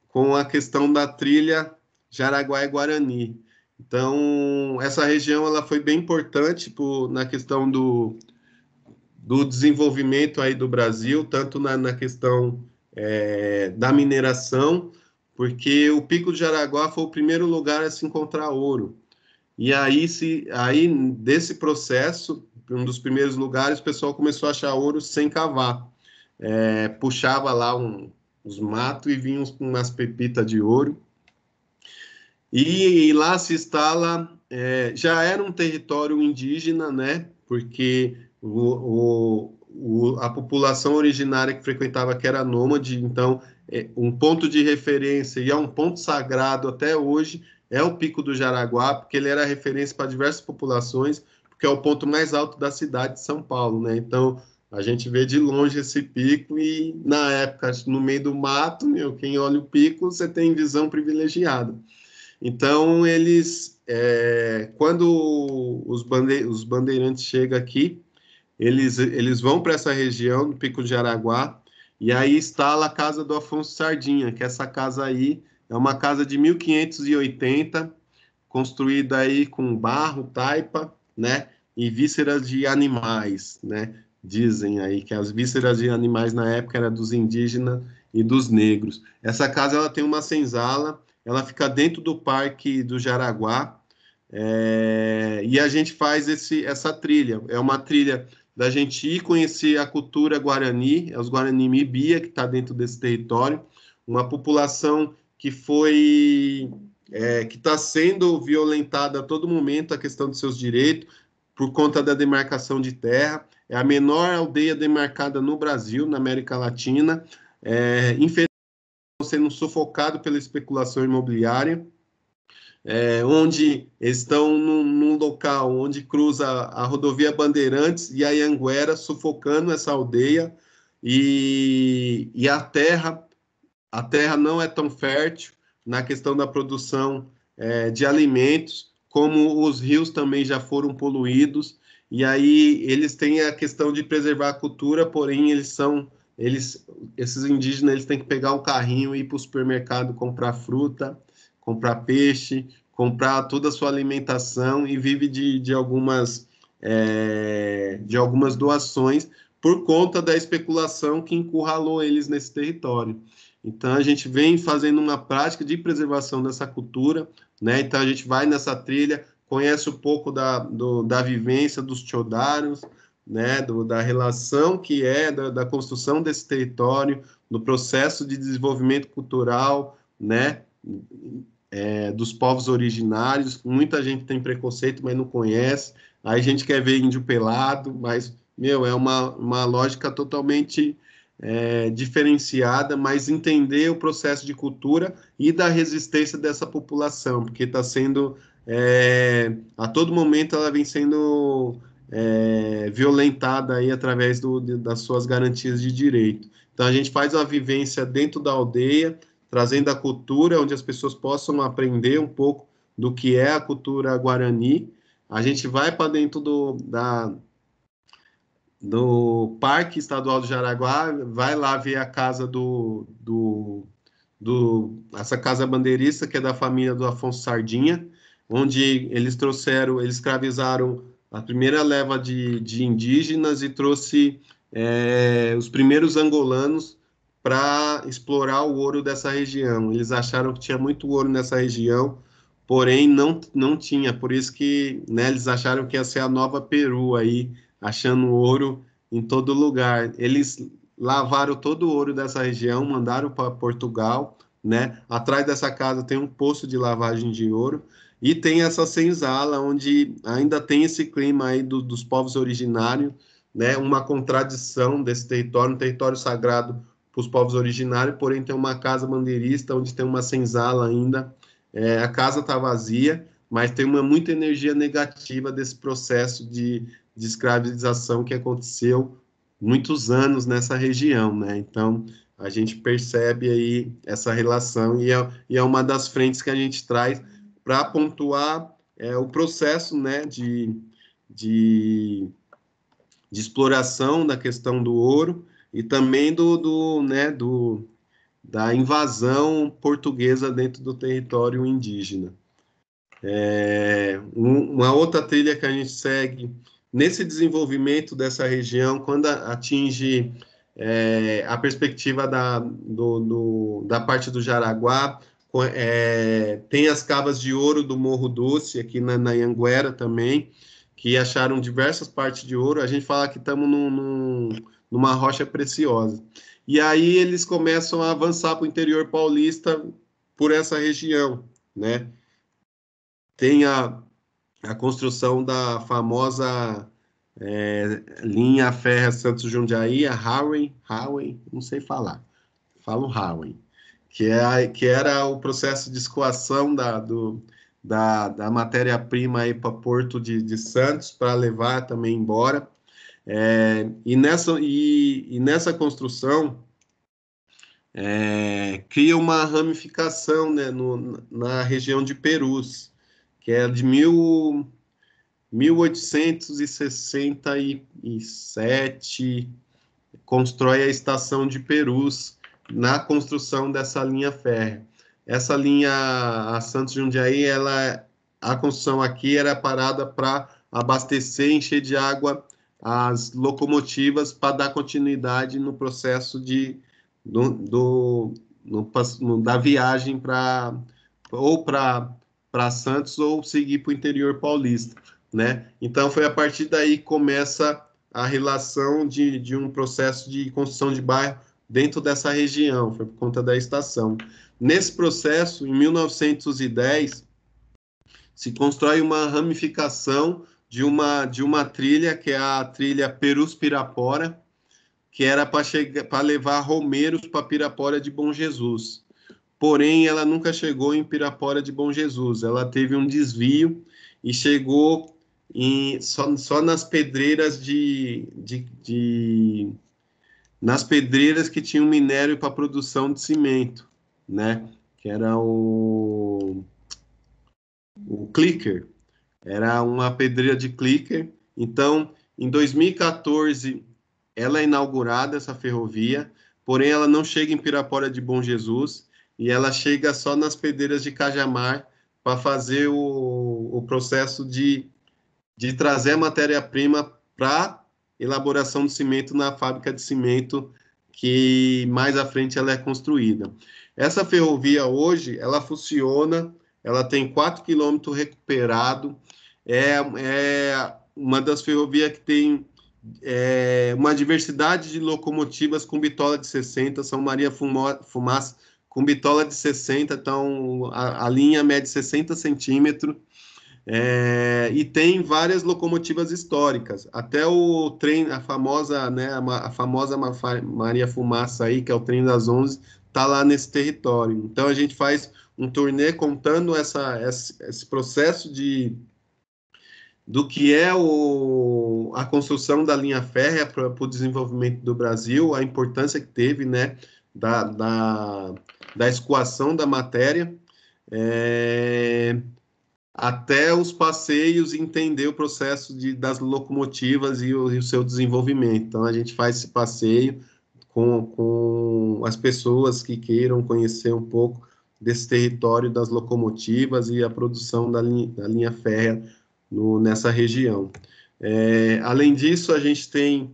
com a questão da trilha Jaraguá-Guarani. Então, essa região ela foi bem importante por, na questão do, do desenvolvimento aí do Brasil, tanto na, na questão É, da mineração, porque o Pico do Jaraguá foi o primeiro lugar a se encontrar ouro. E aí, se, aí desse processo, um dos primeiros lugares, o pessoal começou a achar ouro sem cavar. É, puxava lá um, os matos e vinham umas pepitas de ouro. E, e lá se instala... É, já era um território indígena, né? Porque o... o O, a população originária que frequentava, que era nômade, então é um ponto de referência e é um ponto sagrado até hoje, é o Pico do Jaraguá, porque ele era referência para diversas populações, porque é o ponto mais alto da cidade de São Paulo, né? Então, a gente vê de longe esse pico e, na época, no meio do mato, meu, quem olha o pico, você tem visão privilegiada. Então, eles, é, quando os, bande os bandeirantes chegam aqui, Eles, eles vão para essa região do Pico de Jaraguá, e aí instala a casa do Afonso Sardinha, que essa casa aí é uma casa de mil quinhentos e oitenta, construída aí com barro, taipa, né, e vísceras de animais, né, dizem aí que as vísceras de animais na época eram dos indígenas e dos negros. Essa casa ela tem uma senzala, ela fica dentro do Parque do Jaraguá, é, e a gente faz esse, essa trilha, é uma trilha da gente ir conhecer a cultura Guarani, os Guarani Mibia, que está dentro desse território, uma população que foi, é, que está sendo violentada a todo momento, a questão dos seus direitos, por conta da demarcação de terra, é a menor aldeia demarcada no Brasil, na América Latina, é, infelizmente sendo sufocado pela especulação imobiliária, É, onde estão num, num local onde cruza a, a rodovia Bandeirantes e a Ianguera, sufocando essa aldeia, e, e a terra, a terra não é tão fértil na questão da produção é, de alimentos, como os rios também já foram poluídos, e aí eles têm a questão de preservar a cultura, porém eles são, eles, esses indígenas eles têm que pegar um carrinho e ir para o supermercado comprar fruta, comprar peixe, comprar toda a sua alimentação e vive de, de, algumas, é, de algumas doações por conta da especulação que encurralou eles nesse território. Então, a gente vem fazendo uma prática de preservação dessa cultura, né? Então, a gente vai nessa trilha, conhece um pouco da, do, da vivência dos tiodaros, né? do, da relação que é da, da construção desse território, do processo de desenvolvimento cultural, né? É, dos povos originários, muita gente tem preconceito, mas não conhece, aí a gente quer ver índio pelado, mas, meu, é uma, uma lógica totalmente é, diferenciada, mas entender o processo de cultura e da resistência dessa população, porque está sendo é, a todo momento ela vem sendo é, violentada aí através do, de, das suas garantias de direito. Então a gente faz uma vivência dentro da aldeia, trazendo a cultura, onde as pessoas possam aprender um pouco do que é a cultura guarani. A gente vai para dentro do, da, do Parque Estadual do Jaraguá, vai lá ver a casa do, do, do... essa casa bandeirista, que é da família do Afonso Sardinha, onde eles trouxeram, eles escravizaram a primeira leva de, de indígenas e trouxe é, os primeiros angolanos para explorar o ouro dessa região. Eles acharam que tinha muito ouro nessa região, porém não, não tinha, por isso que, né, eles acharam que ia ser a nova Peru aí, achando ouro em todo lugar. Eles lavaram todo o ouro dessa região, mandaram para Portugal, né? Atrás dessa casa tem um poço de lavagem de ouro e tem essa senzala, onde ainda tem esse clima aí do, dos povos originários, né? Uma contradição desse território, um território sagrado para os povos originários, porém tem uma casa bandeirista onde tem uma senzala ainda. É, a casa está vazia, mas tem uma muita energia negativa desse processo de, de escravização que aconteceu muitos anos nessa região, né? Então, a gente percebe aí essa relação e é, e é uma das frentes que a gente traz para pontuar é, o processo, né, de, de, de exploração da questão do ouro e também do... do, né, do da invasão portuguesa dentro do território indígena. É, um, uma outra trilha que a gente segue, nesse desenvolvimento dessa região, quando a, atinge é, a perspectiva da, do, do, da parte do Jaraguá, é, tem as cavas de ouro do Morro Doce, aqui na, na Anhanguera também, que acharam diversas partes de ouro. A gente fala que estamos num, num, numa rocha preciosa. E aí eles começam a avançar para o interior paulista por essa região, né? Tem a, a construção da famosa é, linha férrea Santos Jundiaí, a Harway, Harway, não sei falar, falo Harway, que, é, que era o processo de escoação da, do, da, da matéria-prima para Porto de, de Santos, para levar também embora. É, e, nessa, e, e nessa construção é, cria uma ramificação, né, no, na região de Perus, que é de mil, mil oitocentos e sessenta e sete, constrói a estação de Perus na construção dessa linha férrea. Essa linha, a Santos Jundiaí, ela, a construção aqui era parada para abastecer, encher de água as locomotivas para dar continuidade no processo de, do, do, no, da viagem pra, ou para Santos ou seguir para o interior paulista, né? Então, foi a partir daí que começa a relação de, de um processo de construção de bairro dentro dessa região, foi por conta da estação. Nesse processo, em mil novecentos e dez, se constrói uma ramificação de uma, de uma trilha, que é a trilha Perus-Pirapora, que era para levar romeiros para Pirapora de Bom Jesus. Porém, ela nunca chegou em Pirapora de Bom Jesus, ela teve um desvio e chegou em, só, só nas pedreiras de, de, de... nas pedreiras que tinham minério para produção de cimento, né? Que era o, o clicker. Era uma pedreira de clicker. Então, em dois mil e quatorze, ela é inaugurada, essa ferrovia, porém ela não chega em Pirapora de Bom Jesus e ela chega só nas pedreiras de Cajamar para fazer o, o processo de, de trazer a matéria-prima para elaboração do cimento na fábrica de cimento que mais à frente ela é construída. Essa ferrovia hoje, ela funciona, ela tem quatro quilômetros recuperado, é, é uma das ferrovias que tem é, uma diversidade de locomotivas com bitola de sessenta, São Maria Fumaça com bitola de sessenta, então a, a linha mede sessenta centímetros, é, e tem várias locomotivas históricas, até o trem, a famosa, né, a, a famosa Maria Fumaça aí, que é o trem das onze, está lá nesse território. Então a gente faz um turnê contando essa, esse, esse processo de, do que é o, a construção da linha férrea para o desenvolvimento do Brasil, a importância que teve, né, da, da, da escoação da matéria, é, até os passeios, e entender o processo de, das locomotivas e o, e o seu desenvolvimento. Então, a gente faz esse passeio com, com as pessoas que queiram conhecer um pouco desse território das locomotivas e a produção da linha, da linha férrea no, nessa região. É, além disso, a gente tem...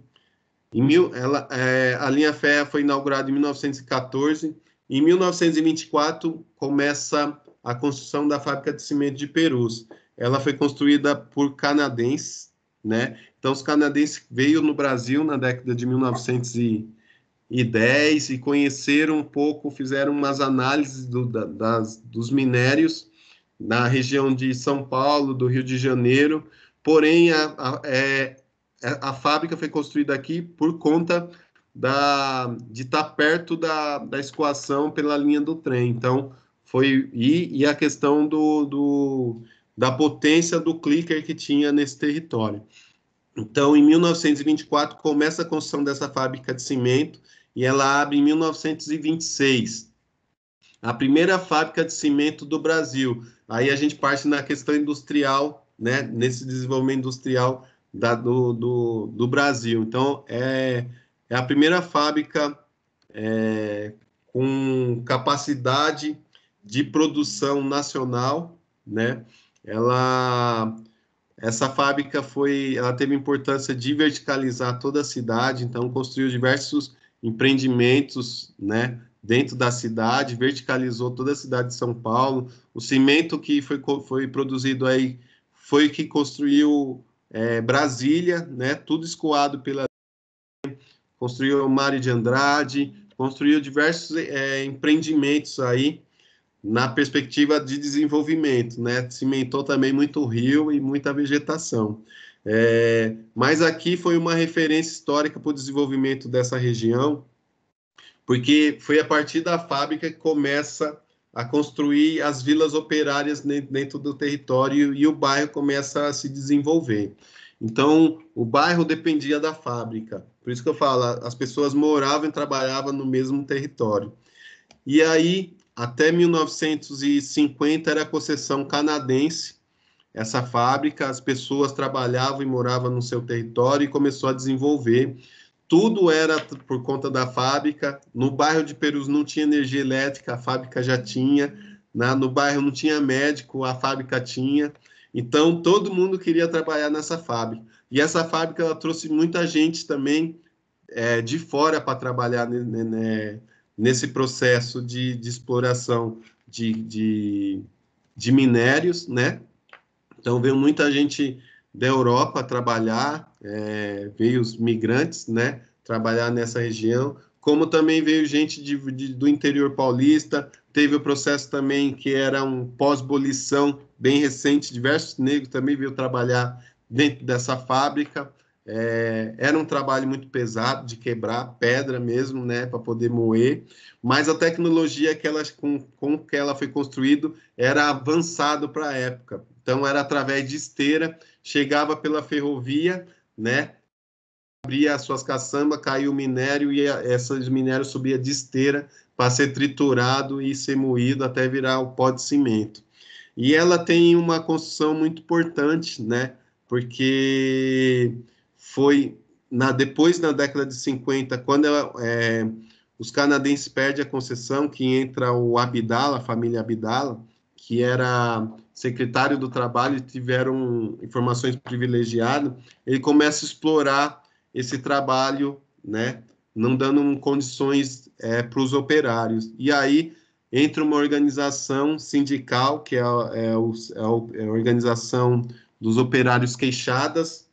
Em mil, ela, é, a linha férrea foi inaugurada em mil novecentos e catorze. Em mil novecentos e vinte e quatro, começa a construção da fábrica de cimento de Perus. Ela foi construída por canadenses, né? Então, os canadenses veio no Brasil na década de mil novecentos e dez e conheceram um pouco, fizeram umas análises do, da, das, dos minérios na região de São Paulo, do Rio de Janeiro, porém a, a, é, a fábrica foi construída aqui por conta da, de estar perto da, da escoação pela linha do trem. Então, foi, e, e a questão do, do, da potência do clicker que tinha nesse território. Então, em mil novecentos e vinte e quatro, começa a construção dessa fábrica de cimento e ela abre em mil novecentos e vinte e seis. A primeira fábrica de cimento do Brasil. Aí a gente parte na questão industrial, né, nesse desenvolvimento industrial da, do, do, do Brasil. Então, é, é a primeira fábrica é, com capacidade de produção nacional, né? Ela, essa fábrica foi, ela teve importância de verticalizar toda a cidade, então construiu diversos empreendimentos, né, dentro da cidade, verticalizou toda a cidade de São Paulo. O cimento que foi, foi produzido aí foi que construiu é, Brasília, né? Tudo escoado pela, construiu o Mário de Andrade, construiu diversos é, empreendimentos aí, na perspectiva de desenvolvimento, né? Cimentou também muito rio e muita vegetação. É, mas aqui foi uma referência histórica para o desenvolvimento dessa região, porque foi a partir da fábrica que começa a construir as vilas operárias dentro do território e o bairro começa a se desenvolver. Então, o bairro dependia da fábrica. Por isso que eu falo, as pessoas moravam e trabalhavam no mesmo território. E aí, até mil novecentos e cinquenta era concessão canadense, essa fábrica, as pessoas trabalhavam e moravam no seu território e começou a desenvolver. Tudo era por conta da fábrica. No bairro de Perus não tinha energia elétrica, a fábrica já tinha. Na, no bairro não tinha médico, a fábrica tinha. Então, todo mundo queria trabalhar nessa fábrica. E essa fábrica ela trouxe muita gente também é, de fora para trabalhar, né, né, nesse processo de, de exploração de, de, de minérios, né? Então, veio muita gente da Europa trabalhar, é, veio os migrantes, né, trabalhar nessa região, como também veio gente de, de, do interior paulista. Teve o processo também que era um pós-abolição bem recente, diversos negros também veio trabalhar dentro dessa fábrica. É, era um trabalho muito pesado, de quebrar pedra mesmo, né, para poder moer, mas a tecnologia que ela, com, com que ela foi construída era avançada para a época. Então, era através de esteira, chegava pela ferrovia, né, abria as suas caçambas, caiu o minério e a, esses minérios subia de esteira para ser triturado e ser moído até virar o pó de cimento. E ela tem uma construção muito importante, né, porque... Foi na, depois, na década de cinquenta, quando ela, é, os canadenses perdem a concessão, que entra o Abdala, a família Abdala, que era secretário do trabalho e tiveram informações privilegiadas. Ele começa a explorar esse trabalho, né, não dando condições é, para os operários. E aí entra uma organização sindical, que é, é, o, é a Organização dos Operários Queixadas,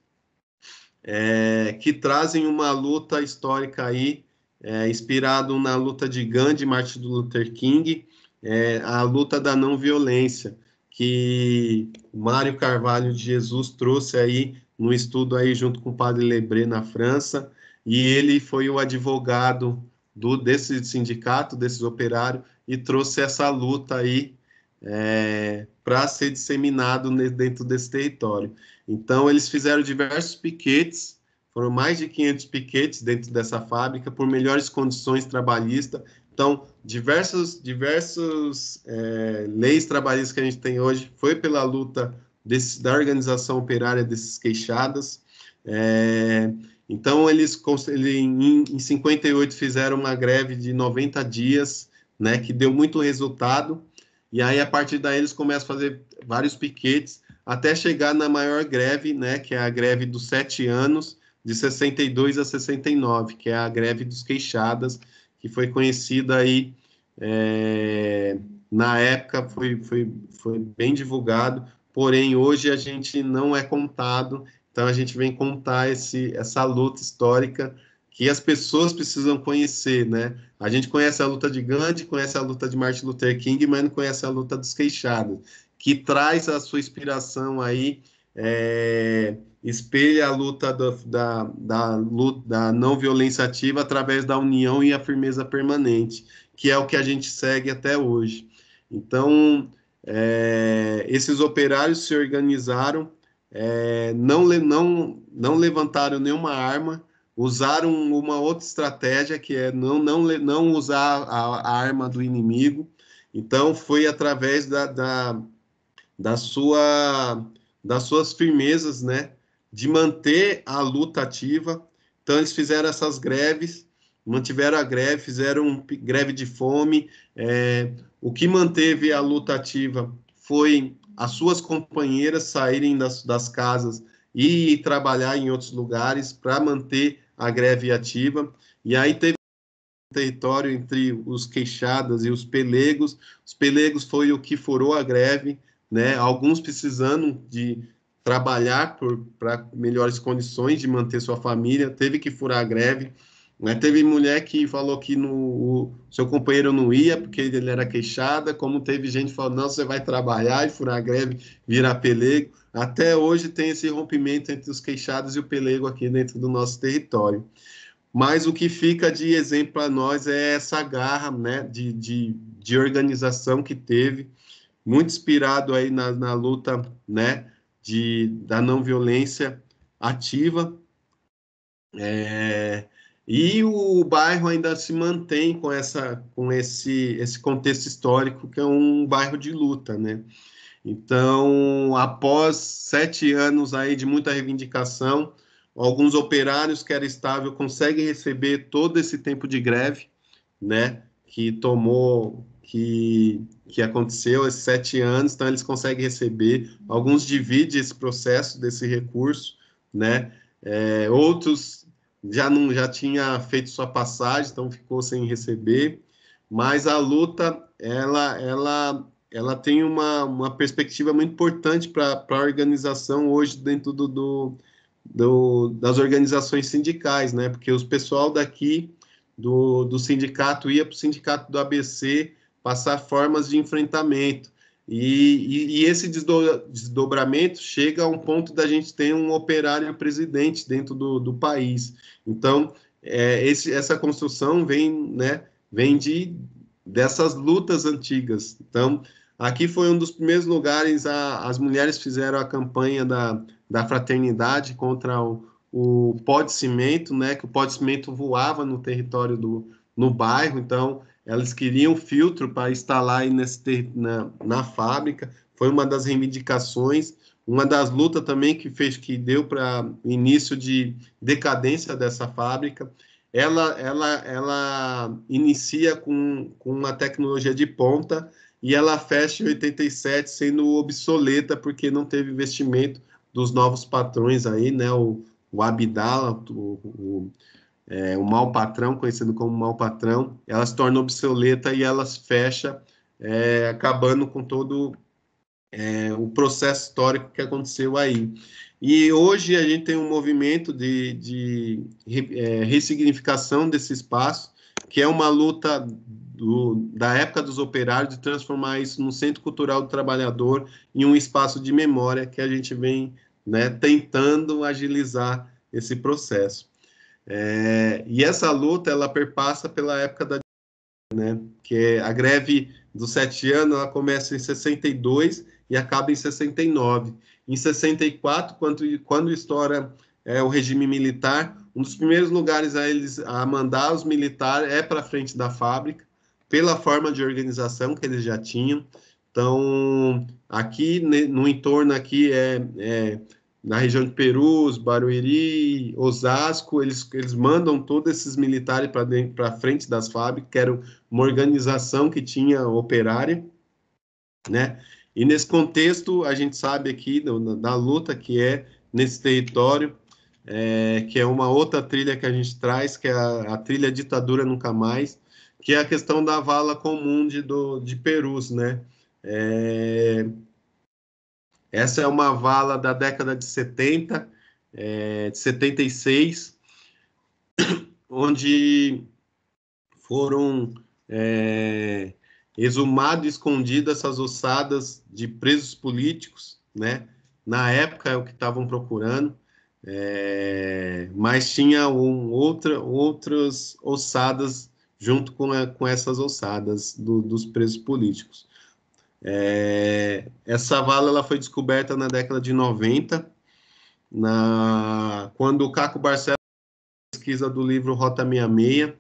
É, que trazem uma luta histórica aí, é, inspirado na luta de Gandhi, Martin Luther King, é, a luta da não violência, que Mário Carvalho de Jesus trouxe aí no estudo aí junto com o padre Lebré na França, e ele foi o advogado do, desse sindicato, desses operários, e trouxe essa luta aí é, para ser disseminado dentro desse território. Então, eles fizeram diversos piquetes, foram mais de quinhentos piquetes dentro dessa fábrica, por melhores condições trabalhistas. Então, diversas diversos, é, leis trabalhistas que a gente tem hoje foi pela luta desse, da organização operária desses queixadas. É, então, eles em, em cinquenta e oito fizeram uma greve de noventa dias, né, que deu muito resultado. E aí, a partir daí, eles começam a fazer vários piquetes, até chegar na maior greve, né, que é a greve dos sete anos, de sessenta e dois a sessenta e nove, que é a greve dos queixadas, que foi conhecida aí, é, na época, foi, foi, foi bem divulgado, porém, hoje a gente não é contado, então a gente vem contar esse, essa luta histórica que as pessoas precisam conhecer, né? A gente conhece a luta de Gandhi, conhece a luta de Martin Luther King, mas não conhece a luta dos queixados, que traz a sua inspiração aí, é, espelha a luta do, da, da, luta da não violência ativa através da união e a firmeza permanente, que é o que a gente segue até hoje. Então, é, esses operários se organizaram, é, não, não, não levantaram nenhuma arma, usaram uma outra estratégia, que é não, não, não usar a, a arma do inimigo. Então, foi através da, da, da sua, das suas firmezas, né, de manter a luta ativa. Então, eles fizeram essas greves, mantiveram a greve, fizeram um, greve de fome. É, o que manteve a luta ativa foi as suas companheiras saírem das, das casas e trabalhar em outros lugares para manter a greve ativa. E aí teve um território entre os queixadas e os pelegos. Os pelegos foi o que furou a greve, né? Alguns precisando de trabalhar para melhores condições de manter sua família, teve que furar a greve, né? Teve mulher que falou que no, o seu companheiro não ia porque ele era queixada, como teve gente falando, não, você vai trabalhar e furar a greve, virar pelego. Até hoje tem esse rompimento entre os queixados e o pelego aqui dentro do nosso território. Mas o que fica de exemplo para nós é essa garra, né, de, de, de organização que teve, muito inspirado aí na, na luta, né, de, da não violência ativa. É, e o bairro ainda se mantém com, essa, com esse, esse contexto histórico, que é um bairro de luta, né? Então, após sete anos aí de muita reivindicação, alguns operários que eram estáveis conseguem receber todo esse tempo de greve, né, que tomou, que, que aconteceu esses sete anos, então eles conseguem receber, alguns dividem esse processo desse recurso, né, é, outros já, não, já tinha feito sua passagem, então ficou sem receber, mas a luta, ela... ela ela tem uma, uma perspectiva muito importante para a organização hoje dentro do, do, do, das organizações sindicais, né? Porque os pessoal daqui do, do sindicato ia para o sindicato do A B C passar formas de enfrentamento. E, e, e esse desdo, desdobramento chega a um ponto da gente ter um operário presidente dentro do, do país. Então, é, esse, essa construção vem, né, vem de... dessas lutas antigas. Então, aqui foi um dos primeiros lugares a, as mulheres fizeram a campanha da, da fraternidade contra o, o pó de cimento, né, que o pó de cimento voava no território do no bairro, então elas queriam filtro para instalar aí nesse, na, na fábrica, foi uma das reivindicações, uma das lutas também que fez que deu para início de decadência dessa fábrica. Ela, ela, ela inicia com, com uma tecnologia de ponta e ela fecha em oitenta e sete sendo obsoleta porque não teve investimento dos novos patrões aí, né, o, o Abdala, o, o, é, o mau patrão, conhecido como mau patrão, ela se torna obsoleta e ela fecha, é, acabando com todo é, o processo histórico que aconteceu aí. E hoje a gente tem um movimento de, de é, ressignificação desse espaço, que é uma luta do, da época dos operários de transformar isso num centro cultural do trabalhador em um espaço de memória que a gente vem, né, tentando agilizar esse processo. É, e essa luta ela perpassa pela época da né? Que a greve dos sete anos ela começa em sessenta e dois e acaba em sessenta e nove. Em sessenta e quatro, quando, quando estoura é, o regime militar, um dos primeiros lugares a, eles, a mandar os militares é para frente da fábrica, pela forma de organização que eles já tinham. Então, aqui, no entorno aqui, é, é, na região de Perus, Barueri, Osasco, eles, eles mandam todos esses militares para frente das fábricas, que era uma organização que tinha operária, né? E nesse contexto, a gente sabe aqui do, da luta que é nesse território, é, que é uma outra trilha que a gente traz, que é a, a trilha Ditadura Nunca Mais, que é a questão da vala comum de, do, de Perus, né? É, essa é uma vala da década de setenta, é, de setenta e seis, onde foram é, exumado e escondido essas ossadas de presos políticos, né? Na época é o que estavam procurando, é, mas tinha um, outra, outras ossadas junto com, a, com essas ossadas do, dos presos políticos. É, essa vala ela foi descoberta na década de noventa, na, quando o Caco Barcelos pesquisa do livro Rota sessenta e seis,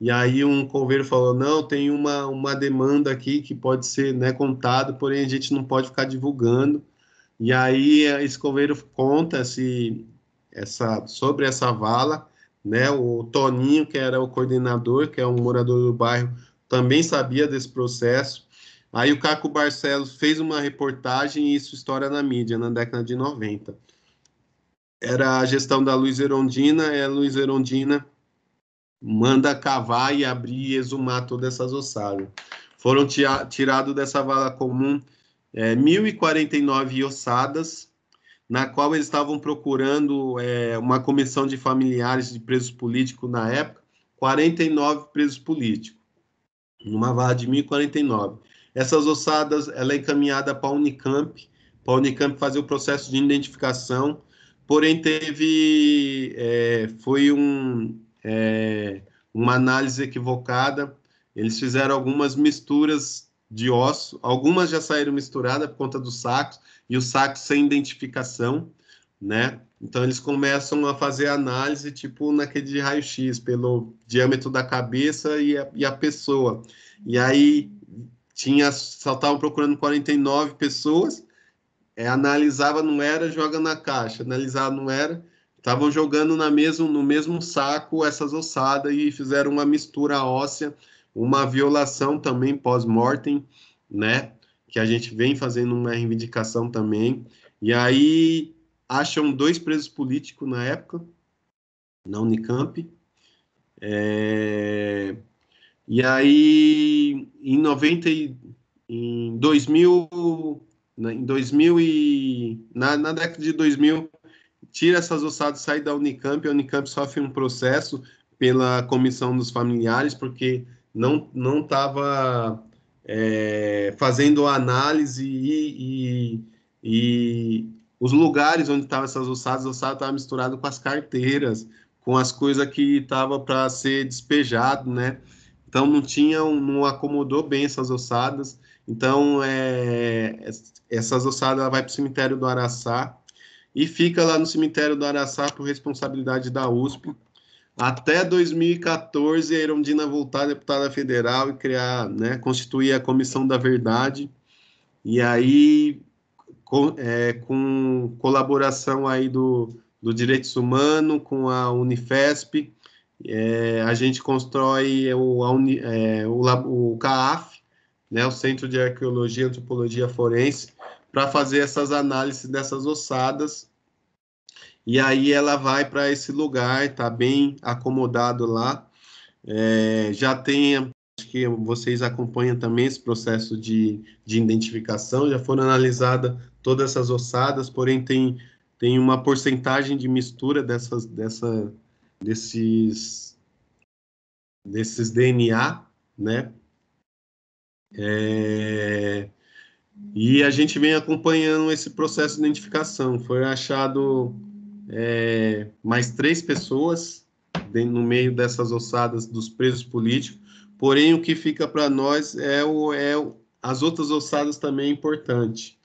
e aí um coveiro falou, não, tem uma, uma demanda aqui que pode ser, né, contado, porém a gente não pode ficar divulgando, e aí esse coveiro conta esse, essa, sobre essa vala, né, o Toninho, que era o coordenador, que é um morador do bairro, também sabia desse processo. Aí o Caco Barcelos fez uma reportagem e isso estoura na mídia, na década de noventa. Era a gestão da Luiz Erondina, e a Luiz Erondina manda cavar e abrir e exumar todas essas ossadas. Foram tirados dessa vala comum é, mil e quarenta e nove ossadas, na qual eles estavam procurando é, uma comissão de familiares de presos políticos na época, quarenta e nove presos políticos, numa vala de mil e quarenta e nove. Essas ossadas, ela é encaminhada para a Unicamp, para a Unicamp fazer o processo de identificação, porém teve, é, foi um, é, uma análise equivocada, eles fizeram algumas misturas de ossos, algumas já saíram misturadas por conta dos sacos, e os sacos sem identificação, né? Então eles começam a fazer análise, tipo naquele de raio-x, pelo diâmetro da cabeça e a, e a pessoa, e aí... Tinha, só estavam procurando quarenta e nove pessoas, é, analisava, não era, joga na caixa, analisava, não era, estavam jogando na mesmo, no mesmo saco essas ossadas e fizeram uma mistura óssea, uma violação também pós-mortem, né, que a gente vem fazendo uma reivindicação também, e aí acham dois presos políticos na época, na Unicamp, é... E aí, em, noventa, em dois mil, em dois mil e, na, na década de dois mil, tira essas ossadas, sai da Unicamp, a Unicamp sofre um processo pela comissão dos familiares, porque não não estava é, fazendo a análise e, e, e os lugares onde estavam essas ossadas, ossadas estavam misturadas com as carteiras, com as coisas que estavam para ser despejado, né? Então, não tinha, não acomodou bem essas ossadas. Então, é, essas ossadas ela vai para o cemitério do Araçá e fica lá no cemitério do Araçá por responsabilidade da U S P. Até dois mil e quatorze, a Erondina voltar a deputada federal e criar, né, constituir a Comissão da Verdade. E aí, com, é, com colaboração aí do, do Direitos Humanos, com a Unifesp, É, a gente constrói o, a Uni, é, o, o CAAF, né, o Centro de Arqueologia e Antropologia Forense, para fazer essas análises dessas ossadas, e aí ela vai para esse lugar, está bem acomodado lá, é, já tem, acho que vocês acompanham também esse processo de, de identificação, já foram analisadas todas essas ossadas, porém tem, tem uma porcentagem de mistura dessas, dessa desses desses D N A, né? É, e a gente vem acompanhando esse processo de identificação. Foi achado é, mais três pessoas no meio dessas ossadas dos presos políticos, Porém, o que fica para nós é, o, é o, as outras ossadas também é importante.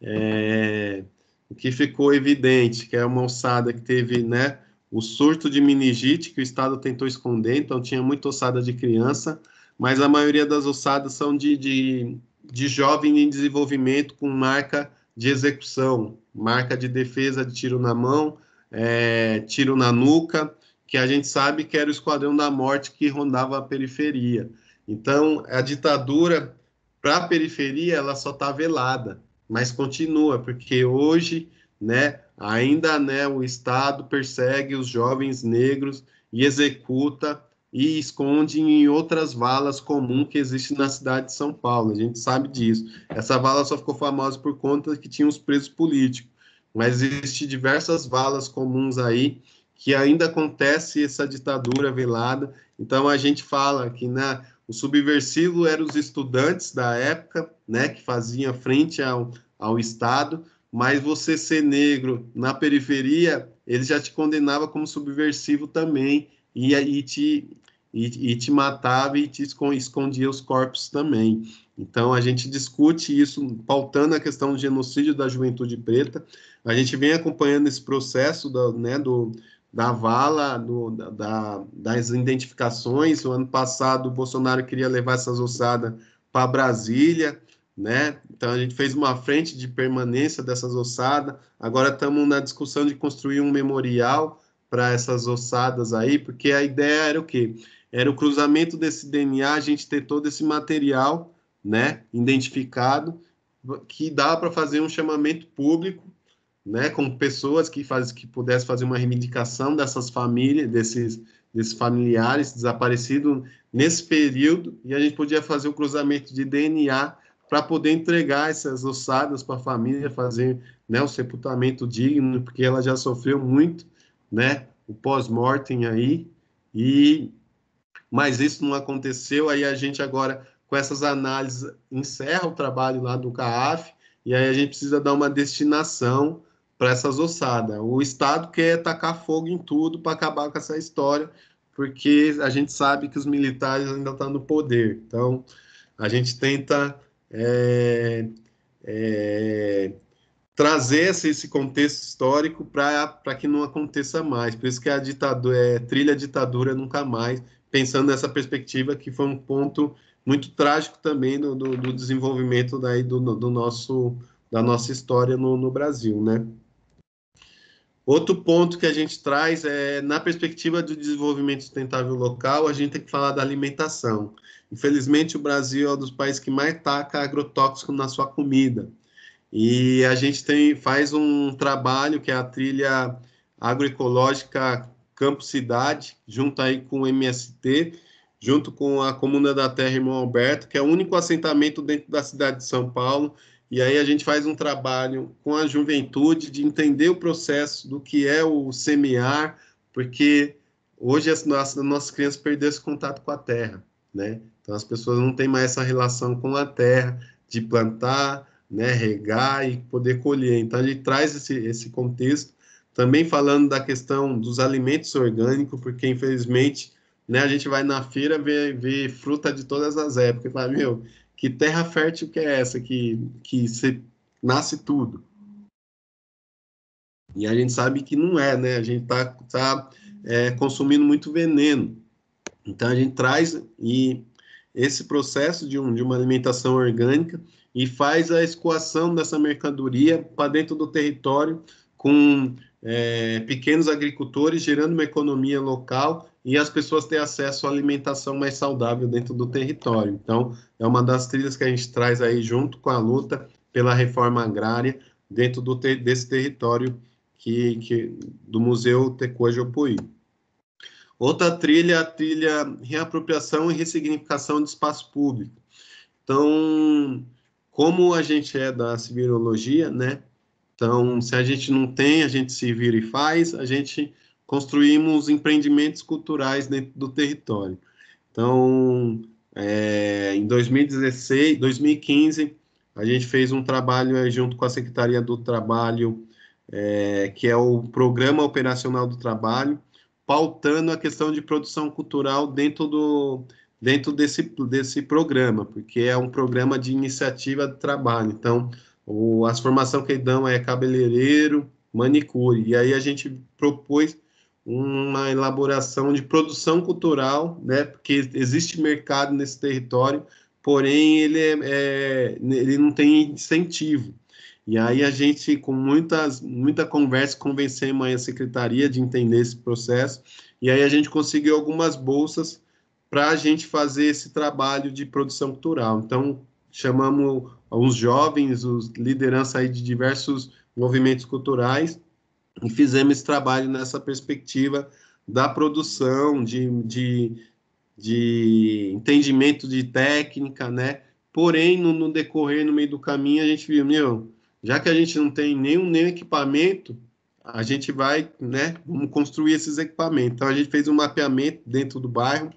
É, o que ficou evidente, que é uma ossada que teve, né, o surto de meningite, que o Estado tentou esconder, então tinha muita ossada de criança, mas a maioria das ossadas são de, de, de jovem em desenvolvimento com marca de execução, marca de defesa de tiro na mão, é, tiro na nuca, que a gente sabe que era o Esquadrão da Morte que rondava a periferia. Então, a ditadura para a periferia, ela só está velada, mas continua, porque hoje, né, ainda, né, o Estado persegue os jovens negros e executa e esconde em outras valas comuns que existem na cidade de São Paulo. A gente sabe disso. Essa vala só ficou famosa por conta que tinha os presos políticos, mas existem diversas valas comuns aí que ainda acontece essa ditadura velada. Então, a gente fala que, né, o subversivo eram os estudantes da época, né, que faziam frente ao, ao Estado, mas você ser negro na periferia, ele já te condenava como subversivo também, e, e, te, e, e te matava e te escondia os corpos também. Então, a gente discute isso, pautando a questão do genocídio da juventude preta. A gente vem acompanhando esse processo da, né, do... da vala, do, da, das identificações. O ano passado, o Bolsonaro queria levar essas ossadas para Brasília, né? Então, a gente fez uma frente de permanência dessas ossadas. Agora estamos na discussão de construir um memorial para essas ossadas aí, porque a ideia era o quê? Era o cruzamento desse D N A, a gente ter todo esse material, né, identificado, que dá para fazer um chamamento público, né, com pessoas que, faz, que pudessem fazer uma reivindicação dessas famílias, desses, desses familiares desaparecidos nesse período, e a gente podia fazer o cruzamento de D N A para poder entregar essas ossadas para a família, fazer, né, um sepultamento digno, porque ela já sofreu muito, né, o pós-mortem aí, e, mas isso não aconteceu. Aí a gente agora, com essas análises, encerra o trabalho lá do C A A F, e aí a gente precisa dar uma destinação para essas ossadas. O Estado quer tacar fogo em tudo para acabar com essa história, porque a gente sabe que os militares ainda estão no poder. Então, a gente tenta é, é, trazer esse, esse contexto histórico para que não aconteça mais. Por isso que a ditadura, é, trilha a ditadura nunca mais, pensando nessa perspectiva que foi um ponto muito trágico também do, do, do desenvolvimento daí do, do nosso... da nossa história no, no Brasil, né? Outro ponto que a gente traz é, na perspectiva do desenvolvimento sustentável local, a gente tem que falar da alimentação. Infelizmente, o Brasil é um dos países que mais taca agrotóxico na sua comida. E a gente tem, faz um trabalho que é a trilha agroecológica Campo Cidade, junto aí com o M S T, junto com a Comuna da Terra Irmão Alberto, que é o único assentamento dentro da cidade de São Paulo. E aí a gente faz um trabalho com a juventude de entender o processo do que é o semear, porque hoje as nossas, as nossas crianças perderam esse contato com a terra, né? Então, as pessoas não têm mais essa relação com a terra, de plantar, né, regar e poder colher. Então, a gente traz esse, esse contexto, também falando da questão dos alimentos orgânicos, porque, infelizmente, né, a gente vai na feira ver, ver fruta de todas as épocas e fala, meu... que terra fértil que é essa, que, que se, nasce tudo? E a gente sabe que não é, né? A gente está tá, é, consumindo muito veneno. Então, a gente traz e esse processo de, um, de uma alimentação orgânica e faz a escoação dessa mercadoria para dentro do território com é, pequenos agricultores, gerando uma economia local, e as pessoas têm acesso à alimentação mais saudável dentro do território. Então, é uma das trilhas que a gente traz aí junto com a luta pela reforma agrária dentro do te desse território que, que, do Museu Tecoa Jopuí. Outra trilha, a trilha reapropriação e ressignificação de espaço público. Então, como a gente é da civilologia, né? Então, se a gente não tem, a gente se vira e faz, a gente... construímos empreendimentos culturais dentro do território. Então, é, em dois mil e dezesseis, dois mil e quinze, a gente fez um trabalho junto com a Secretaria do Trabalho, é, que é o Programa Operacional do Trabalho, pautando a questão de produção cultural dentro do, dentro desse, desse programa, porque é um programa de iniciativa de trabalho. Então, o, as formações que dão é cabeleireiro, manicure, e aí a gente propôs uma elaboração de produção cultural, né, porque existe mercado nesse território, porém ele, é, é, ele não tem incentivo. E aí a gente, com muitas, muita conversa, convencemos a secretaria de entender esse processo, e aí a gente conseguiu algumas bolsas para a gente fazer esse trabalho de produção cultural. Então, chamamos os jovens, os liderança aí de diversos movimentos culturais, e fizemos esse trabalho nessa perspectiva da produção, de, de, de entendimento de técnica, né? Porém, no, no decorrer, no meio do caminho, a gente viu, meu... já que a gente não tem nenhum, nenhum equipamento, a gente vai, né, vamos construir esses equipamentos. Então, a gente fez um mapeamento dentro do bairro,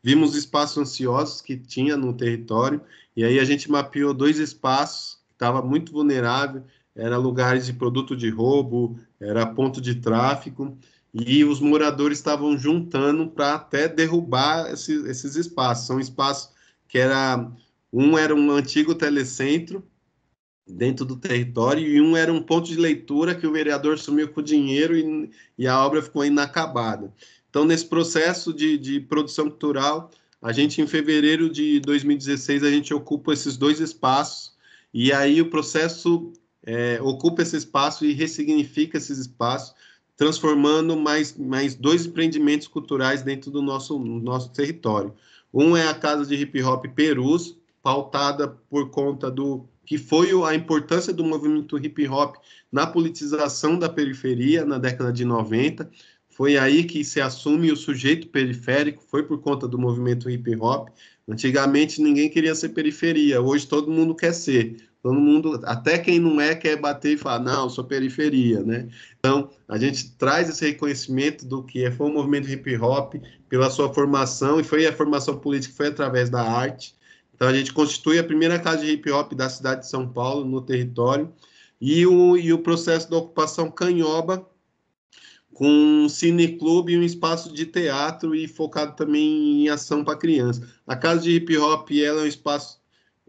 vimos espaços ansiosos que tinha no território, e aí a gente mapeou dois espaços que estavam muito vulneráveis, eram lugares de produto de roubo, era ponto de tráfico, e os moradores estavam juntando para até derrubar esses, esses espaços. São espaços que era... Um era um antigo telecentro, dentro do território, e um era um ponto de leitura que o vereador sumiu com o dinheiro e, e a obra ficou inacabada. Então, nesse processo de, de produção cultural, a gente, em fevereiro de dois mil e dezesseis, a gente ocupa esses dois espaços, e aí o processo é, ocupa esse espaço e ressignifica esses espaços, transformando mais, mais dois empreendimentos culturais dentro do nosso, nosso território. Um é a Casa de Hip Hop Perus, pautada por conta do que foi a importância do movimento hip-hop na politização da periferia na década de noventa. Foi aí que se assume o sujeito periférico, foi por conta do movimento hip-hop. Antigamente, ninguém queria ser periferia, hoje todo mundo quer ser. Todo mundo, até quem não é, quer bater e falar, não, eu sou periferia, né? Então, a gente traz esse reconhecimento do que foi o movimento hip-hop pela sua formação, e foi a formação política, foi através da arte. Então, a gente constitui a primeira casa de hip-hop da cidade de São Paulo, no território, e o, e o processo da ocupação Canhoba, com um cineclube e um espaço de teatro, e focado também em ação para criança. A casa de hip-hop, ela é um espaço...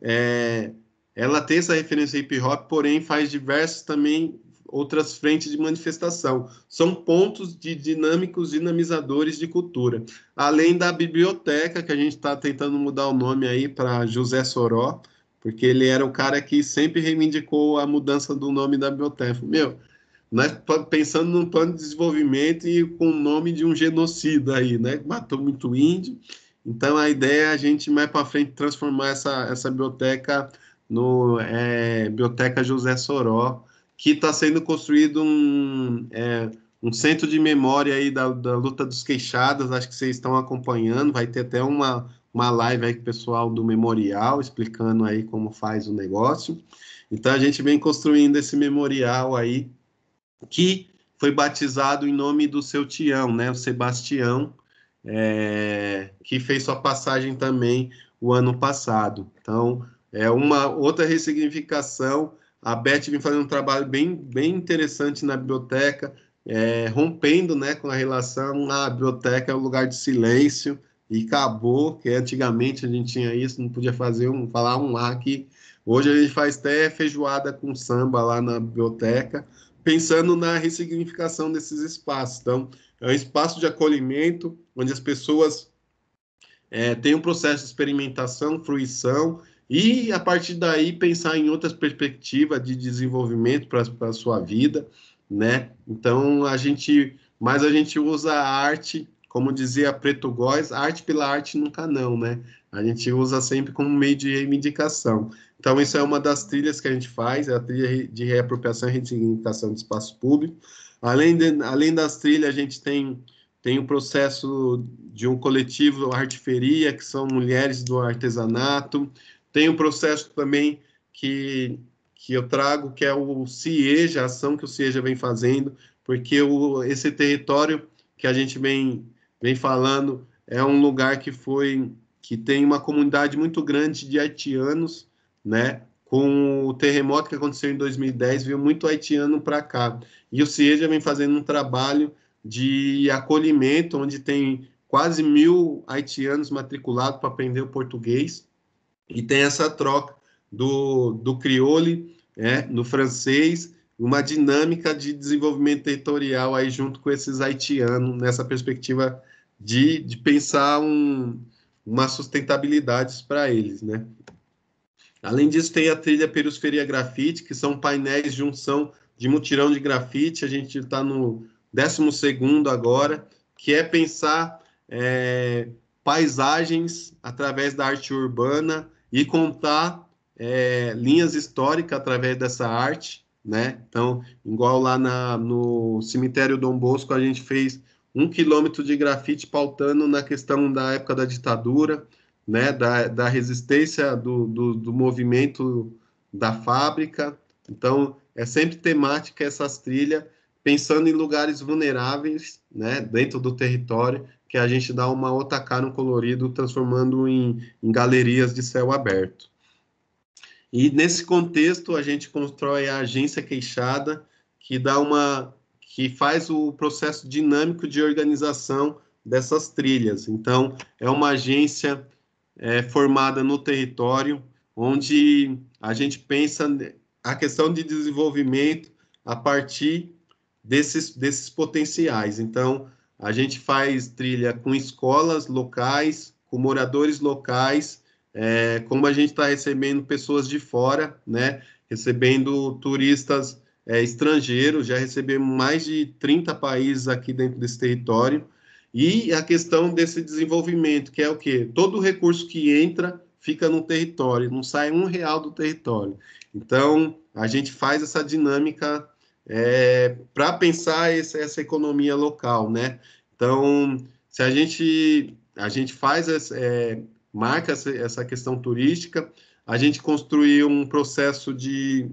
É, ela tem essa referência hip-hop, porém faz diversas também outras frentes de manifestação. São pontos de dinâmicos, dinamizadores de cultura. Além da biblioteca, que a gente está tentando mudar o nome aí para José Soró, porque ele era o cara que sempre reivindicou a mudança do nome da biblioteca. Meu, nós pensando num plano de desenvolvimento e com o nome de um genocida aí, né? Matou muito índio. Então, a ideia é a gente, mais para frente, transformar essa, essa biblioteca no é, Biblioteca José Soró, que está sendo construído um, é, um centro de memória aí da, da luta dos queixadas, acho que vocês estão acompanhando, vai ter até uma, uma live aí com o pessoal do memorial, explicando aí como faz o negócio. Então, a gente vem construindo esse memorial aí, que foi batizado em nome do seu Tião, né, o Sebastião, é, que fez sua passagem também o ano passado. Então, é uma outra ressignificação. A Beth vem fazendo um trabalho bem, bem interessante na biblioteca, é, rompendo, né, com a relação à biblioteca, é um lugar de silêncio, e acabou, que antigamente a gente tinha isso, não podia fazer um, falar um lá aqui. Hoje a gente faz até feijoada com samba lá na biblioteca, pensando na ressignificação desses espaços. Então, é um espaço de acolhimento, onde as pessoas é, têm um processo de experimentação, fruição, e, a partir daí, pensar em outras perspectivas de desenvolvimento para a sua vida, né? Então, a gente... Mas a gente usa a arte, como dizia Preto Góes, arte pela arte nunca não, né? A gente usa sempre como meio de reivindicação. Então, isso é uma das trilhas que a gente faz, é a trilha de reapropriação e ressignificação do espaço público. Além, de, além das trilhas, a gente tem... Tem o processo de um coletivo Arteferia, que são mulheres do artesanato. Tem um processo também que, que eu trago, que é o CIEJA, a ação que o CIEJA vem fazendo, porque o, esse território que a gente vem, vem falando é um lugar que, foi, que tem uma comunidade muito grande de haitianos, né? Com o terremoto que aconteceu em dois mil e dez, veio muito haitiano para cá. E o CIEJA vem fazendo um trabalho de acolhimento, onde tem quase mil haitianos matriculados para aprender o português, e tem essa troca do, do crioulo é, no francês, uma dinâmica de desenvolvimento territorial aí junto com esses haitianos, nessa perspectiva de, de pensar um, uma sustentabilidade para eles, né? Além disso, tem a trilha Periferia Grafite, que são painéis de junção de mutirão de grafite. A gente está no décimo segundo agora, que é pensar é, paisagens através da arte urbana e contar é, linhas históricas através dessa arte, né? Então, igual lá na, no cemitério Dom Bosco, a gente fez um quilômetro de grafite pautando na questão da época da ditadura, né, da, da resistência do, do, do movimento da fábrica. Então, é sempre temática essas trilhas, pensando em lugares vulneráveis, né, dentro do território, que a gente dá uma outra cara, um colorido, transformando em, em galerias de céu aberto. E, nesse contexto, a gente constrói a Agência Queixada, que, dá uma, que faz o processo dinâmico de organização dessas trilhas. Então, é uma agência... É, formada no território, onde a gente pensa a questão de desenvolvimento a partir desses, desses potenciais. Então, a gente faz trilha com escolas locais, com moradores locais, é, como a gente está recebendo pessoas de fora, né, recebendo turistas é, estrangeiros, já recebemos mais de trinta países aqui dentro desse território. E a questão desse desenvolvimento, que é o quê? Todo recurso que entra fica no território, não sai um real do território. Então, a gente faz essa dinâmica é, para pensar esse, essa economia local, né? Então, se a gente, a gente faz, essa, é, marca essa questão turística, a gente construiu um processo de,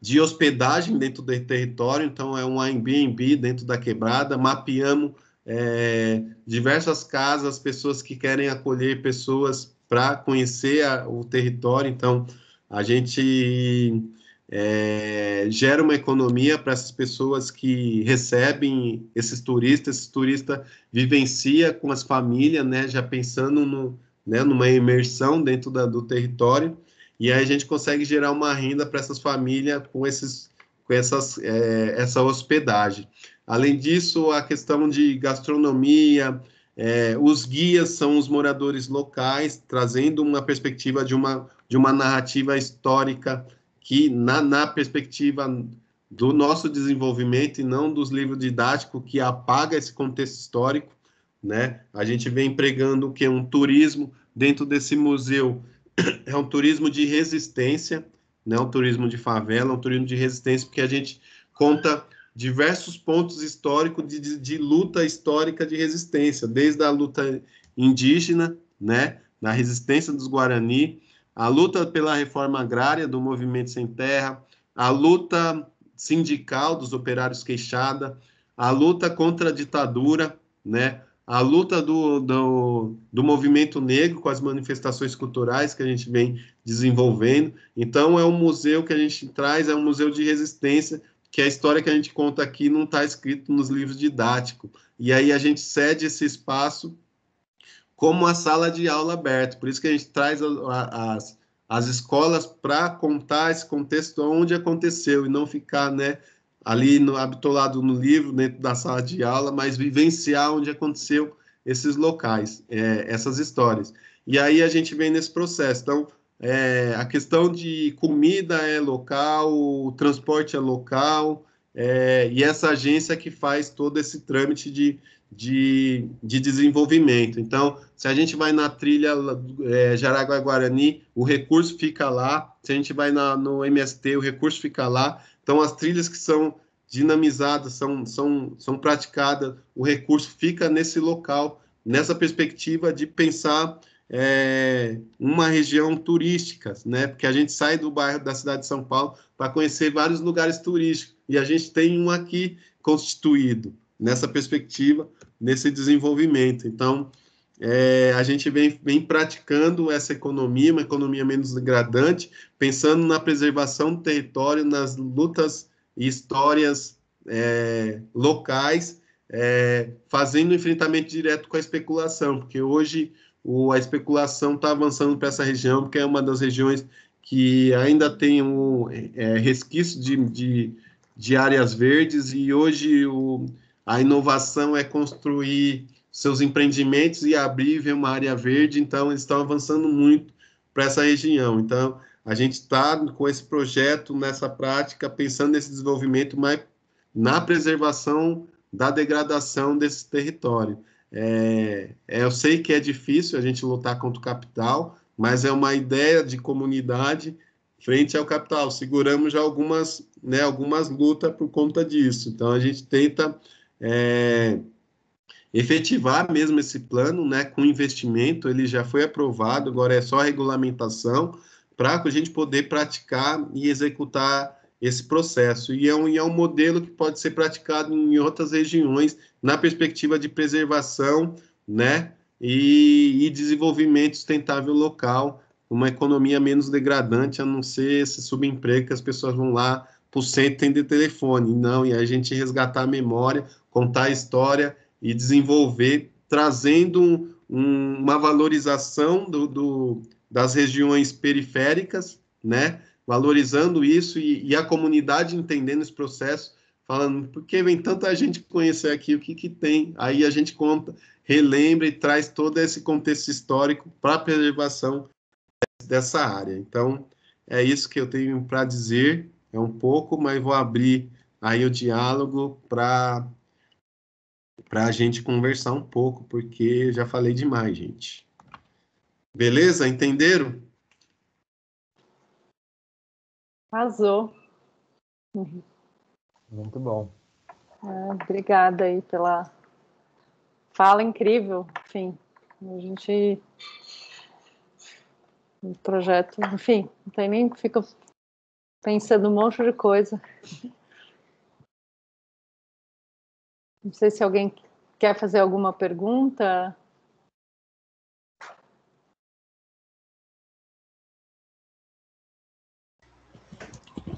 de hospedagem dentro do território, então é um Airbnb dentro da quebrada, mapeamos É, diversas casas, pessoas que querem acolher pessoas para conhecer a, o território. Então, a gente é, gera uma economia para essas pessoas que recebem esses turistas, esses turistas vivenciam com as famílias, né, já pensando no, né, numa imersão dentro da, do território, e aí a gente consegue gerar uma renda para essas famílias com, esses, com essas, é, essa hospedagem. Além disso, a questão de gastronomia, é, os guias são os moradores locais, trazendo uma perspectiva de uma, de uma narrativa histórica que, na, na perspectiva do nosso desenvolvimento e não dos livros didáticos, que apaga esse contexto histórico, né? A gente vem empregando o que? Um turismo dentro desse museu. É um turismo de resistência, não é um turismo de favela, é um turismo de resistência, porque a gente conta diversos pontos históricos de, de, de luta histórica de resistência, desde a luta indígena, né, na resistência dos Guarani, a luta pela reforma agrária do Movimento Sem Terra, a luta sindical dos operários queixada, a luta contra a ditadura, né, a luta do, do, do movimento negro com as manifestações culturais que a gente vem desenvolvendo. Então, é um museu que a gente traz, é um museu de resistência, que a história que a gente conta aqui não está escrito nos livros didáticos. E aí a gente cede esse espaço como a sala de aula aberta. Por isso que a gente traz a, a, as, as escolas para contar esse contexto onde aconteceu e não ficar, né, ali no, habitolado no livro, dentro da sala de aula, mas vivenciar onde aconteceu esses locais, é, essas histórias. E aí a gente vem nesse processo. Então, É, a questão de comida é local, o transporte é local, é, e essa agência que faz todo esse trâmite de, de, de desenvolvimento. Então, se a gente vai na trilha é, Jaraguá-Guarani, o recurso fica lá, se a gente vai na, no M S T, o recurso fica lá. Então, as trilhas que são dinamizadas, são, são, são praticadas, o recurso fica nesse local, nessa perspectiva de pensar É, uma região turística, né? Porque a gente sai do bairro da cidade de São Paulo para conhecer vários lugares turísticos, e a gente tem um aqui constituído, nessa perspectiva, nesse desenvolvimento. Então, é, a gente vem, vem praticando essa economia, uma economia menos degradante, pensando na preservação do território, nas lutas e histórias é, locais, é, fazendo um enfrentamento direto com a especulação, porque hoje o, a especulação está avançando para essa região, porque é uma das regiões que ainda tem um é, resquício de, de, de áreas verdes, e hoje o, a inovação é construir seus empreendimentos e abrir ver uma área verde, então eles estão avançando muito para essa região. Então, a gente está com esse projeto, nessa prática, pensando nesse desenvolvimento, mas na preservação da degradação desse território. É, eu sei que é difícil a gente lutar contra o capital, mas é uma ideia de comunidade frente ao capital. Seguramos já algumas, né, algumas lutas por conta disso. Então, a gente tenta... É, efetivar mesmo esse plano, né, com investimento. Ele já foi aprovado, agora é só a regulamentação para que a gente poder praticar e executar esse processo. E é, um, e é um modelo que pode ser praticado em outras regiões, na perspectiva de preservação, né, e, e desenvolvimento sustentável local, uma economia menos degradante, a não ser esse subemprego que as pessoas vão lá para o centro e tem telefone. Não, e a gente resgatar a memória, contar a história e desenvolver, trazendo um, um, uma valorização do, do, das regiões periféricas, né? Valorizando isso e, e a comunidade entendendo esse processo, falando, por que vem tanta gente conhecer aqui, o que, que tem? Aí a gente conta, relembra e traz todo esse contexto histórico para a preservação dessa área. Então, é isso que eu tenho para dizer, é um pouco, mas vou abrir aí o diálogo para... para a gente conversar um pouco, porque já falei demais, gente. Beleza? Entenderam? Arrasou. Uhum. Muito bom. Ah, obrigada aí pela fala incrível. Enfim, a gente... O projeto... Enfim, não tem nem... Fico pensando um monte de coisa. Não sei se alguém quer fazer alguma pergunta.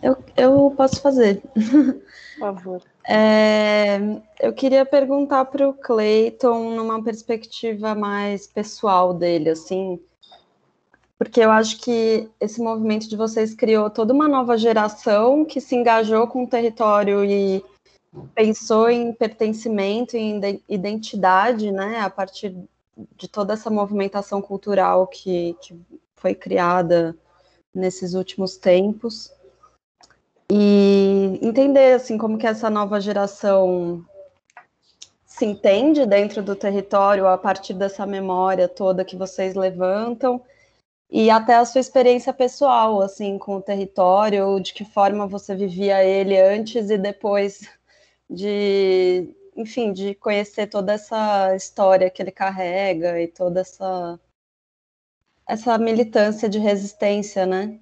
Eu, eu posso fazer. Por favor. É, eu queria perguntar para o Clayton numa perspectiva mais pessoal dele, assim, porque eu acho que esse movimento de vocês criou toda uma nova geração que se engajou com o território e pensou em pertencimento e em identidade, né, a partir de toda essa movimentação cultural que, que foi criada nesses últimos tempos. E entender, assim, como que essa nova geração se entende dentro do território a partir dessa memória toda que vocês levantam e até a sua experiência pessoal, assim, com o território, de que forma você vivia ele antes e depois... de, enfim, de conhecer toda essa história que ele carrega e toda essa, essa militância de resistência, né?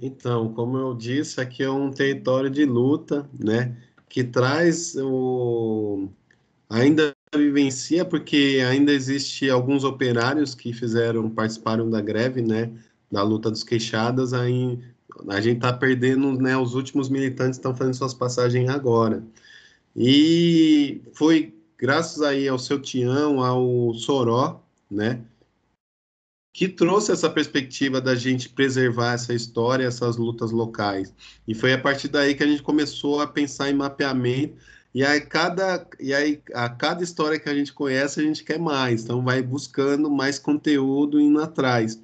Então, como eu disse, aqui é um território de luta, né? Que traz o... ainda vivencia, porque ainda existe alguns operários que fizeram, participaram da greve, né? Da luta dos queixadas, aí... A gente está perdendo, né, os últimos militantes estão fazendo suas passagens agora. E foi graças aí ao seu Tião, ao Soró, né, que trouxe essa perspectiva da gente preservar essa história, essas lutas locais. E foi a partir daí que a gente começou a pensar em mapeamento. E aí, cada, e aí a cada história que a gente conhece, a gente quer mais. Então, vai buscando mais conteúdo e indo atrás.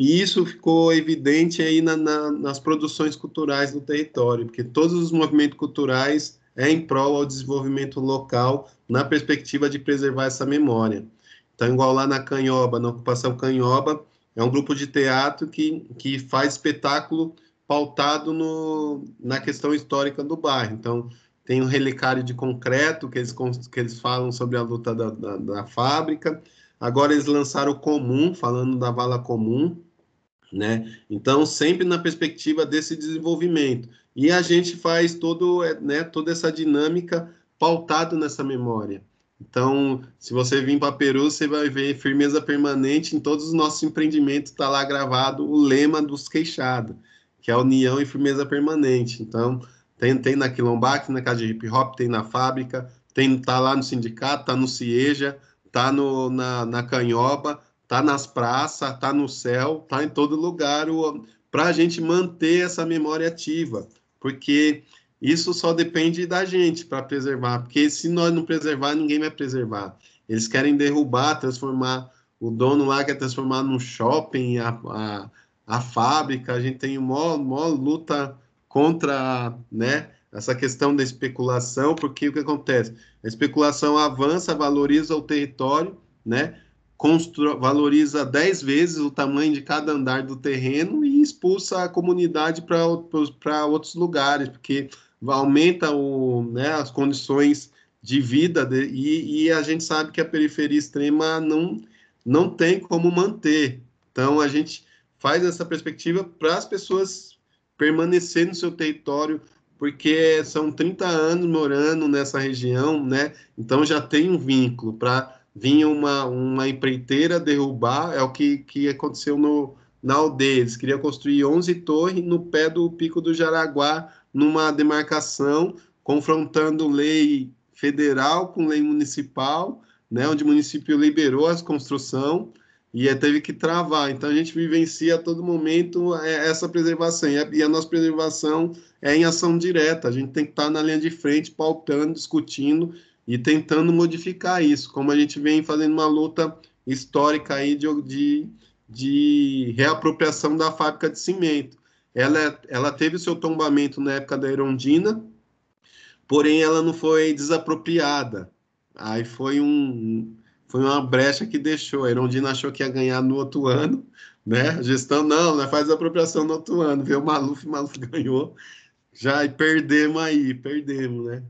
E isso ficou evidente aí na, na, nas produções culturais do território, porque todos os movimentos culturais é em prol ao desenvolvimento local, na perspectiva de preservar essa memória. Então, igual lá na Canhoba, na Ocupação Canhoba, é um grupo de teatro que, que faz espetáculo pautado no, na questão histórica do bairro. Então, tem um relicário de concreto, que eles, que eles falam sobre a luta da, da, da fábrica. Agora eles lançaram o Comum, falando da Vala Comum, né? Então, sempre na perspectiva desse desenvolvimento. E a gente faz todo, né, toda essa dinâmica pautado nessa memória. Então, se você vir para Peru, você vai ver Firmeza Permanente. Em todos os nossos empreendimentos está lá gravado o lema dos queixados, que é a união e firmeza permanente. Então, Tem, tem na Quilombac, tem na Casa de Hip Hop, tem na Fábrica, tem, tá lá no sindicato, tá no Cieja, tá no, na, na Canhoba, tá nas praças, tá no céu, tá em todo lugar, para a gente manter essa memória ativa, porque isso só depende da gente para preservar, porque se nós não preservar, ninguém vai preservar. Eles querem derrubar, transformar, o dono lá quer transformar num shopping, a, a, a fábrica, a gente tem uma maior luta contra, né, essa questão da especulação, porque o que acontece? A especulação avança, valoriza o território, né, constru- valoriza dez vezes o tamanho de cada andar do terreno e expulsa a comunidade para outros lugares, porque aumenta o, né, as condições de vida de, e, e a gente sabe que a periferia extrema não, não tem como manter. Então, a gente faz essa perspectiva para as pessoas permanecer no seu território, porque são trinta anos morando nessa região, né? Então já tem um vínculo para vir uma, uma empreiteira derrubar, é o que, que aconteceu no, na aldeia. Eles queriam construir onze torres no pé do Pico do Jaraguá, numa demarcação, confrontando lei federal com lei municipal, né? Onde o município liberou as construções, e teve que travar. Então, a gente vivencia a todo momento essa preservação. E a nossa preservação é em ação direta. A gente tem que estar na linha de frente, pautando, discutindo e tentando modificar isso, como a gente vem fazendo uma luta histórica aí de, de, de reapropriação da fábrica de cimento. Ela, ela teve o seu tombamento na época da Erundina, porém, ela não foi desapropriada. Aí foi um... Foi uma brecha que deixou. A Erundina achou que ia ganhar no outro ano, né? A gestão, não, né? Faz a apropriação no outro ano. Veio o Maluf, o Maluf ganhou. Já e perdemos aí, perdemos, né?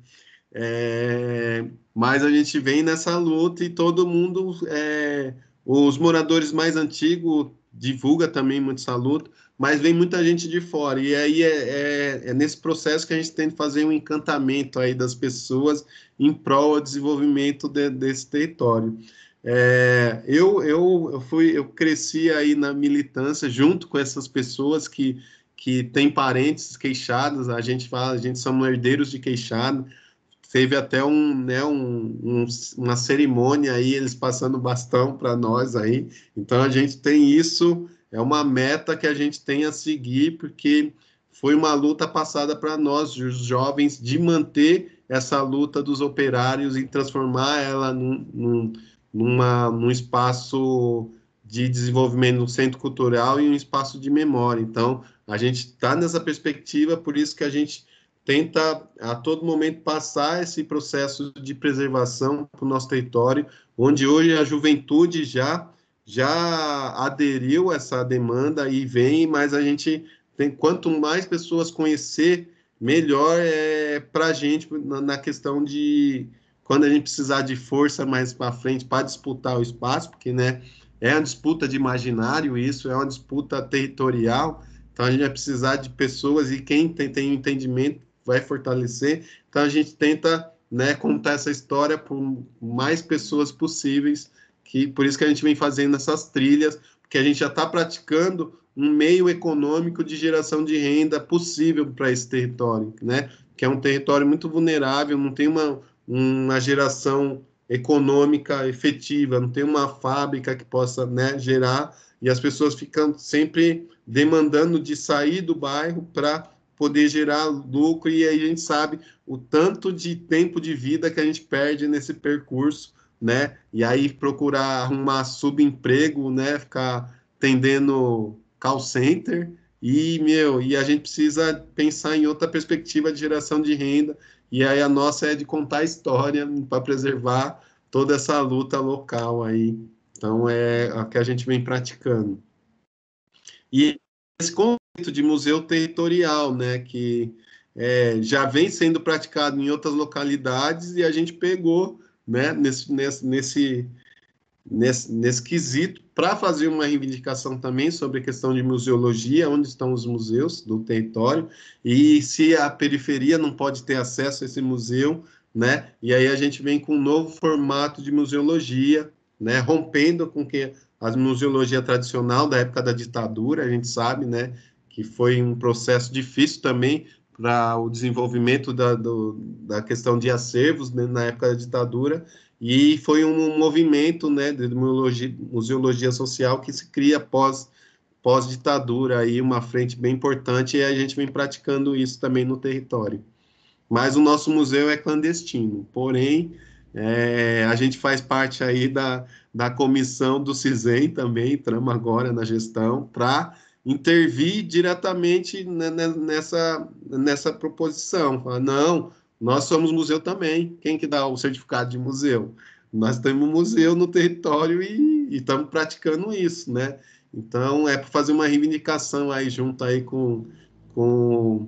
É, mas a gente vem nessa luta e todo mundo, é, os moradores mais antigos divulga também muito essa luta, mas vem muita gente de fora. E aí é, é, é nesse processo que a gente tenta fazer um encantamento aí das pessoas em prol ao desenvolvimento de, desse território. É, eu, eu, eu, fui, eu cresci aí na militância junto com essas pessoas que, que têm parentes queixados, a gente fala, a gente somos herdeiros de queixado. Teve até um, né, um, um, uma cerimônia aí, eles passando bastão para nós aí. Então, a gente tem isso, é uma meta que a gente tem a seguir, porque foi uma luta passada para nós, os jovens, de manter essa luta dos operários e transformar ela num, num, numa, num espaço de desenvolvimento, um centro cultural e um espaço de memória. Então, a gente está nessa perspectiva, por isso que a gente tenta, a todo momento, passar esse processo de preservação para o nosso território, onde hoje a juventude já, já aderiu a essa demanda e vem, mas a gente tem, quanto mais pessoas conhecer, melhor é para a gente, na, na questão de, quando a gente precisar de força mais para frente, para disputar o espaço, porque, né, é uma disputa de imaginário isso, é uma disputa territorial, então a gente vai precisar de pessoas e quem tem, tem um entendimento vai fortalecer, então a gente tenta, né, contar essa história por mais pessoas possíveis, que, por isso que a gente vem fazendo essas trilhas, porque a gente já está praticando um meio econômico de geração de renda possível para esse território, né, que é um território muito vulnerável, não tem uma, uma geração econômica efetiva, não tem uma fábrica que possa, né, gerar, e as pessoas ficam sempre demandando de sair do bairro para poder gerar lucro, e aí a gente sabe o tanto de tempo de vida que a gente perde nesse percurso, né? E aí procurar arrumar subemprego, né? Ficar atendendo call center, e, meu, e a gente precisa pensar em outra perspectiva de geração de renda, e aí a nossa é de contar a história para preservar toda essa luta local aí. Então, é a que a gente vem praticando. E esse conceito de museu territorial, né, que é, já vem sendo praticado em outras localidades e a gente pegou, né, nesse, nesse, nesse, nesse, nesse quesito para fazer uma reivindicação também sobre a questão de museologia, onde estão os museus do território e se a periferia não pode ter acesso a esse museu, né, e aí a gente vem com um novo formato de museologia, né, rompendo com que a museologia tradicional da época da ditadura, a gente sabe, né, que foi um processo difícil também para o desenvolvimento da, do, da questão de acervos, né, na época da ditadura, e foi um movimento, né, de museologia, museologia social que se cria pós, pós-ditadura, aí uma frente bem importante, e a gente vem praticando isso também no território. Mas o nosso museu é clandestino, porém, é, a gente faz parte aí da, da comissão do CISEM também, entramos agora na gestão, para intervir diretamente nessa, nessa proposição. Falar, não, nós somos museu também. Quem que dá o certificado de museu? Nós temos um museu no território e estamos praticando isso, né? Então, é para fazer uma reivindicação aí junto aí com, com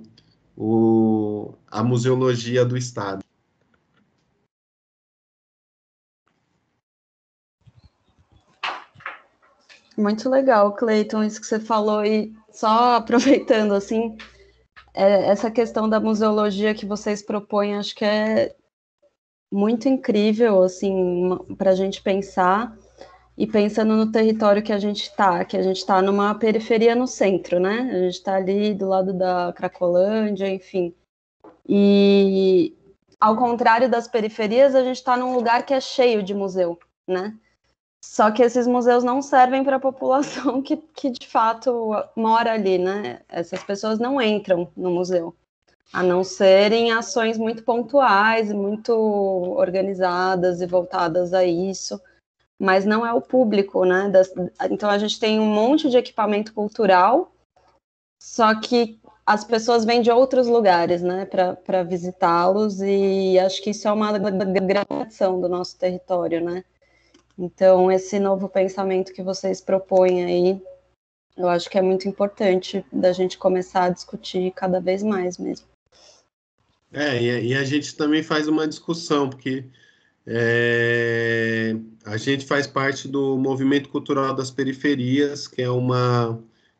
o, a museologia do Estado. Muito legal, Cleiton, isso que você falou, e só aproveitando, assim, é, essa questão da museologia que vocês propõem, acho que é muito incrível, assim, para a gente pensar, e pensando no território que a gente está, que a gente está numa periferia no centro, né, a gente está ali do lado da Cracolândia, enfim, e ao contrário das periferias, a gente está num lugar que é cheio de museu, né. Só que esses museus não servem para a população que, que, de fato, mora ali, né? Essas pessoas não entram no museu, a não ser em ações muito pontuais, muito organizadas e voltadas a isso, mas não é o público, né? Das, então, a gente tem um monte de equipamento cultural, só que as pessoas vêm de outros lugares, né, para visitá-los, e acho que isso é uma degradação do nosso território, né? Então, esse novo pensamento que vocês propõem aí, eu acho que é muito importante da gente começar a discutir cada vez mais mesmo. É, e a gente também faz uma discussão, porque é, a gente faz parte do Movimento Cultural das Periferias, que é, uma,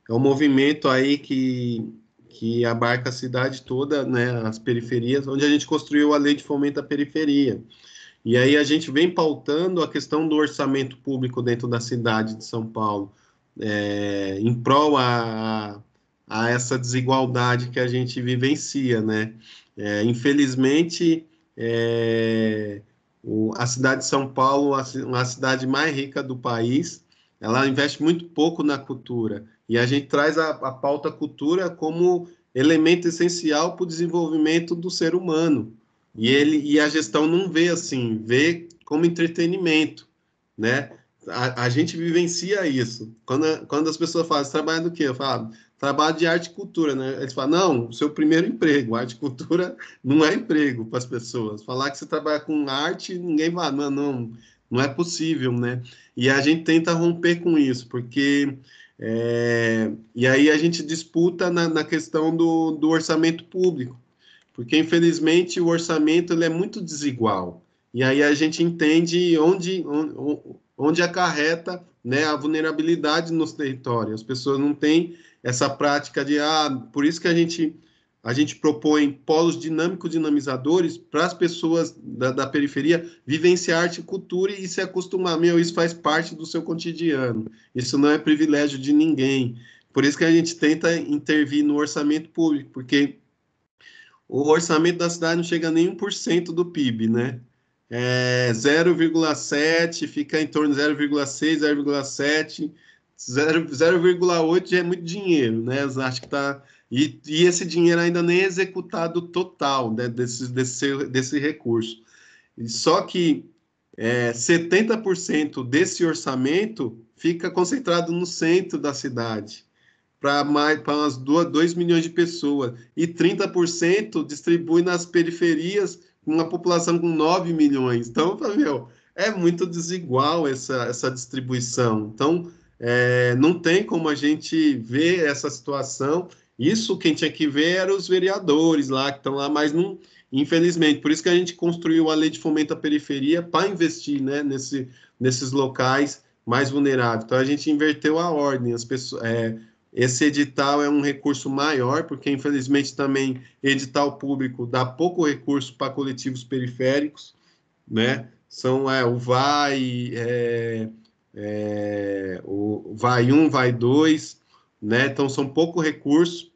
é um movimento aí que, que abarca a cidade toda, né, as periferias, onde a gente construiu a Lei de Fomento à Periferia. E aí a gente vem pautando a questão do orçamento público dentro da cidade de São Paulo, é, em prol a, a essa desigualdade que a gente vivencia, né? É, infelizmente, é, o, a cidade de São Paulo, a, a cidade mais rica do país, ela investe muito pouco na cultura, e a gente traz a, a pauta cultura como elemento essencial para o desenvolvimento do ser humano. E, ele, e a gestão não vê assim, vê como entretenimento, né? A, a gente vivencia isso. Quando, a, quando as pessoas falam, você trabalha do quê? Eu falo, trabalho de arte e cultura, né? Eles falam, não, seu primeiro emprego, arte e cultura não é emprego para as pessoas. Falar que você trabalha com arte, ninguém vai, não, não, não é possível, né? E a gente tenta romper com isso, porque... É, e aí a gente disputa na, na questão do, do orçamento público. Porque, infelizmente, o orçamento ele é muito desigual. E aí a gente entende onde, onde, onde acarreta, né, a vulnerabilidade nos territórios. As pessoas não têm essa prática de... Ah, por isso que a gente, a gente propõe polos dinâmico-dinamizadores para as pessoas da, da periferia vivenciar arte e cultura e se acostumar. Meu, isso faz parte do seu cotidiano. Isso não é privilégio de ninguém. Por isso que a gente tenta intervir no orçamento público, porque... O orçamento da cidade não chega nem um por cento do P I B, né? É zero vírgula sete, fica em torno de zero vírgula seis, zero vírgula sete, zero vírgula oito já é muito dinheiro, né? Acho que tá... e, e esse dinheiro ainda nem é executado total, né? desse, desse, desse recurso. Só que é, setenta por cento desse orçamento fica concentrado no centro da cidade, para umas dois milhões de pessoas, e trinta por cento distribui nas periferias, uma população com nove milhões. Então, meu, é muito desigual essa, essa distribuição. Então, é, não tem como a gente ver essa situação. Isso quem tinha que ver eram os vereadores lá, que estão lá, mas não, infelizmente. Por isso que a gente construiu a Lei de Fomento à Periferia para investir, né, nesse, nesses locais mais vulneráveis. Então, a gente inverteu a ordem, as pessoas... É, esse edital é um recurso maior, porque, infelizmente, também edital público dá pouco recurso para coletivos periféricos, né? São é, o VAI, é, é, o VAI um, VAI dois, né? Então, são pouco recurso.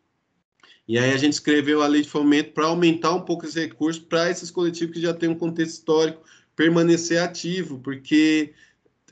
E aí a gente escreveu a lei de fomento para aumentar um pouco esse recurso para esses coletivos que já têm um contexto histórico permanecer ativo, porque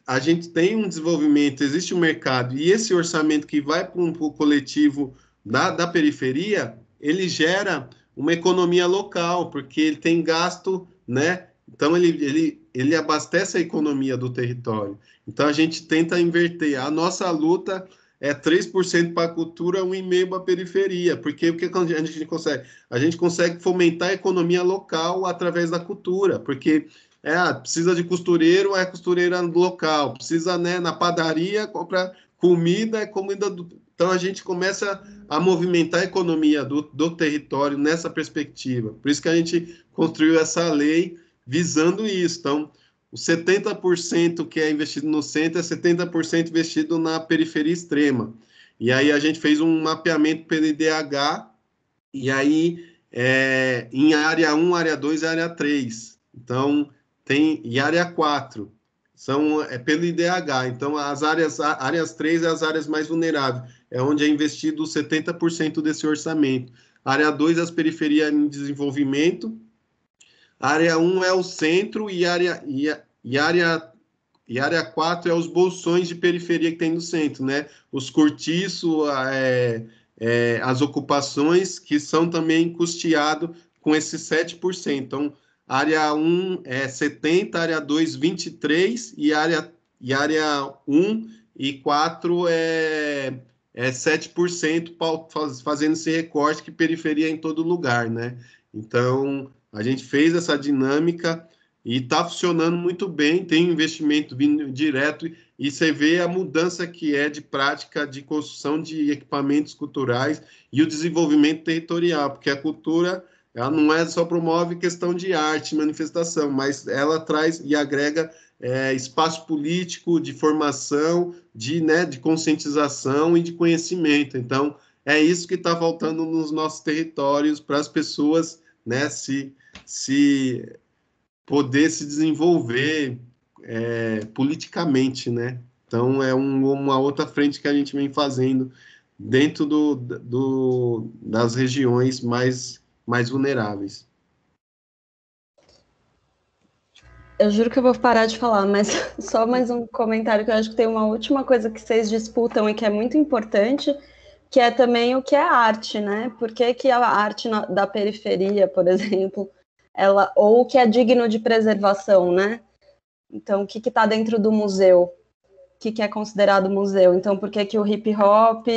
a gente tem um desenvolvimento, existe um mercado, e esse orçamento que vai para um coletivo da, da periferia, ele gera uma economia local, porque ele tem gasto, né? Então, ele, ele, ele abastece a economia do território. Então, a gente tenta inverter. A nossa luta é três por cento para a cultura, um vírgula cinco por cento para a periferia, porque o que a gente consegue? A gente consegue fomentar a economia local através da cultura, porque é, precisa de costureiro, é costureira local, precisa, né, na padaria, compra comida, é comida do... Então, a gente começa a movimentar a economia do, do território nessa perspectiva. Por isso que a gente construiu essa lei visando isso. Então, o setenta por cento que é investido no centro é setenta por cento investido na periferia extrema. E aí a gente fez um mapeamento pelo I D H, e aí é, em área um, área dois e área três. Então, tem, e área quatro, são, é pelo I D H. Então, as áreas, áreas três é as áreas mais vulneráveis, é onde é investido setenta por cento desse orçamento. Área dois é as periferias em desenvolvimento, área um é o centro e área, e, e área, e área quatro é os bolsões de periferia que tem no centro, né? Os cortiços, é, é, as ocupações que são também custeados com esses sete por cento. Então, área um é setenta por cento, área dois vinte e três por cento e área, e área um e quatro é, é sete por cento, fazendo esse recorte que periferia é em todo lugar, né? Então, a gente fez essa dinâmica e está funcionando muito bem, tem investimento vindo direto e você vê a mudança que é de prática de construção de equipamentos culturais e o desenvolvimento territorial, porque a cultura ela não é só promove questão de arte, manifestação, mas ela traz e agrega é, espaço político de formação, de, né, de conscientização e de conhecimento. Então, é isso que está faltando nos nossos territórios para as pessoas, né, se, se poder se desenvolver é, politicamente, né? Então, é um, uma outra frente que a gente vem fazendo dentro do, do, das regiões mais, mais vulneráveis. Eu juro que eu vou parar de falar, mas só mais um comentário, que eu acho que tem uma última coisa que vocês disputam e que é muito importante, que é também o que é arte, né? Por que que a arte na, da periferia, por exemplo, ela, ou o que é digno de preservação, né? Então, o que está dentro do museu? O que, que é considerado museu? Então, por que que o hip-hop,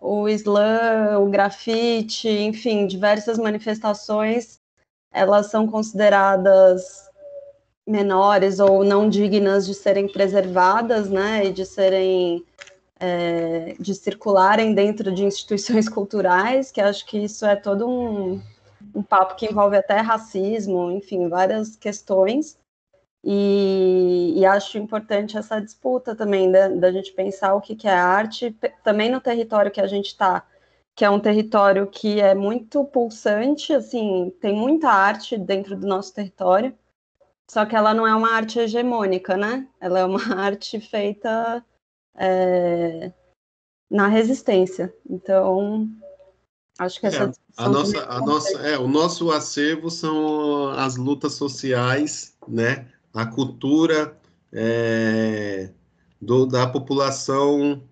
o slam, o grafite, enfim, diversas manifestações, elas são consideradas menores ou não dignas de serem preservadas, né? E de serem... É, de circularem dentro de instituições culturais, que acho que isso é todo um, um papo que envolve até racismo, enfim, várias questões, e, e acho importante essa disputa também, da, da gente pensar o que, que é arte, também no território que a gente está, que é um território que é muito pulsante, assim, tem muita arte dentro do nosso território, só que ela não é uma arte hegemônica, né? Ela é uma arte feita... É, na resistência. Então, acho que essa é, a nossa, a nossa, é, o nosso acervo são as lutas sociais, né? A cultura é, do, da população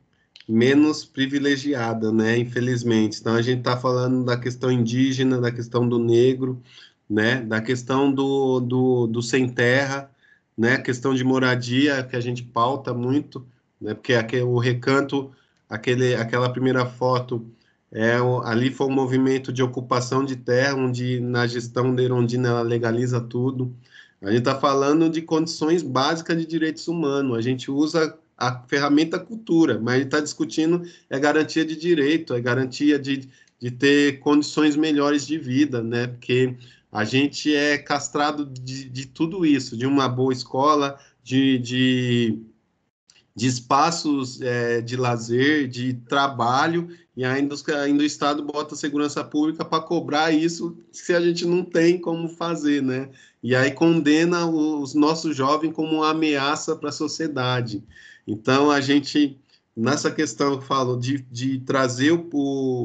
menos privilegiada, né? Infelizmente. Então, a gente está falando da questão indígena, da questão do negro, né? Da questão do, do, do sem terra, né? A questão de moradia que a gente pauta muito. Porque aquele, o recanto, aquele, aquela primeira foto, é, ali foi um movimento de ocupação de terra, onde na gestão de Erundina ela legaliza tudo. A gente está falando de condições básicas de direitos humanos, a gente usa a ferramenta cultura, mas a gente está discutindo é garantia de direito, é garantia de, de ter condições melhores de vida, né? Porque a gente é castrado de, de tudo isso, de uma boa escola, de... de de espaços é, de lazer, de trabalho, e ainda, ainda o Estado bota a segurança pública para cobrar isso se a gente não tem como fazer, né? E aí condena os nossos jovens como uma ameaça para a sociedade. Então, a gente nessa questão que eu falo de, de trazer o,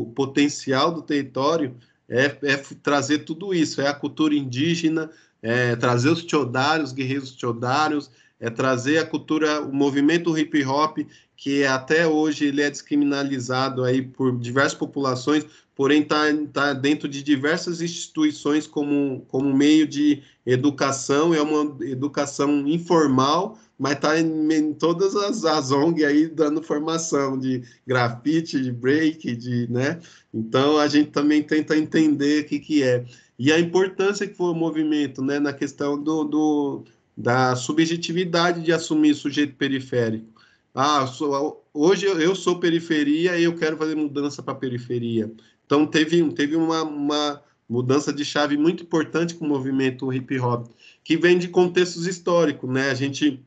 o potencial do território, é, é trazer tudo isso, é a cultura indígena, é trazer os tiodários, guerreiros tiodários, é trazer a cultura, o movimento hip hop, que até hoje ele é descriminalizado aí por diversas populações, porém está tá dentro de diversas instituições como, como meio de educação, é uma educação informal, mas está em, em todas as, as O N Gs aí dando formação de grafite, de break, de, né? Então a gente também tenta entender o que, que é. E a importância que foi o movimento, né, na questão do, do, da subjetividade de assumir sujeito periférico. Ah, sou, hoje eu sou periferia e eu quero fazer mudança para periferia. Então teve, teve uma, uma mudança de chave muito importante com o movimento hip-hop, que vem de contextos históricos, né? A gente,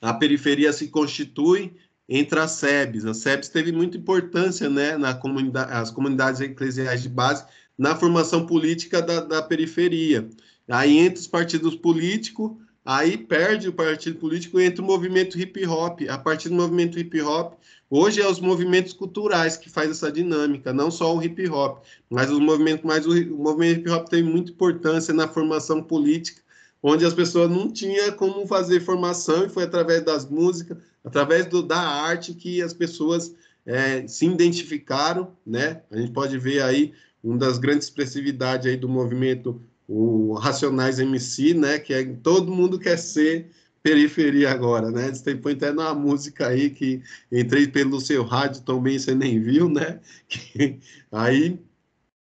a periferia se constitui entre as S E Bs. As S E Bs teve muita importância, né, na comunidade, as comunidades eclesiais de base, na formação política da, da periferia. Aí entra os partidos políticos, aí perde o partido político e entra o movimento hip-hop. A partir do movimento hip-hop, hoje é os movimentos culturais que faz essa dinâmica, não só o hip-hop, mas, os movimentos, mas o, o movimento hip-hop tem muita importância na formação política, onde as pessoas não tinham como fazer formação, e foi através das músicas, através do, da arte, que as pessoas é, se identificaram, né? A gente pode ver aí uma das grandes expressividades aí do movimento, o Racionais M C, né, que é, todo mundo quer ser periferia agora, né, eles têm até na música aí, que entrei pelo seu rádio também, você nem viu, né, que, aí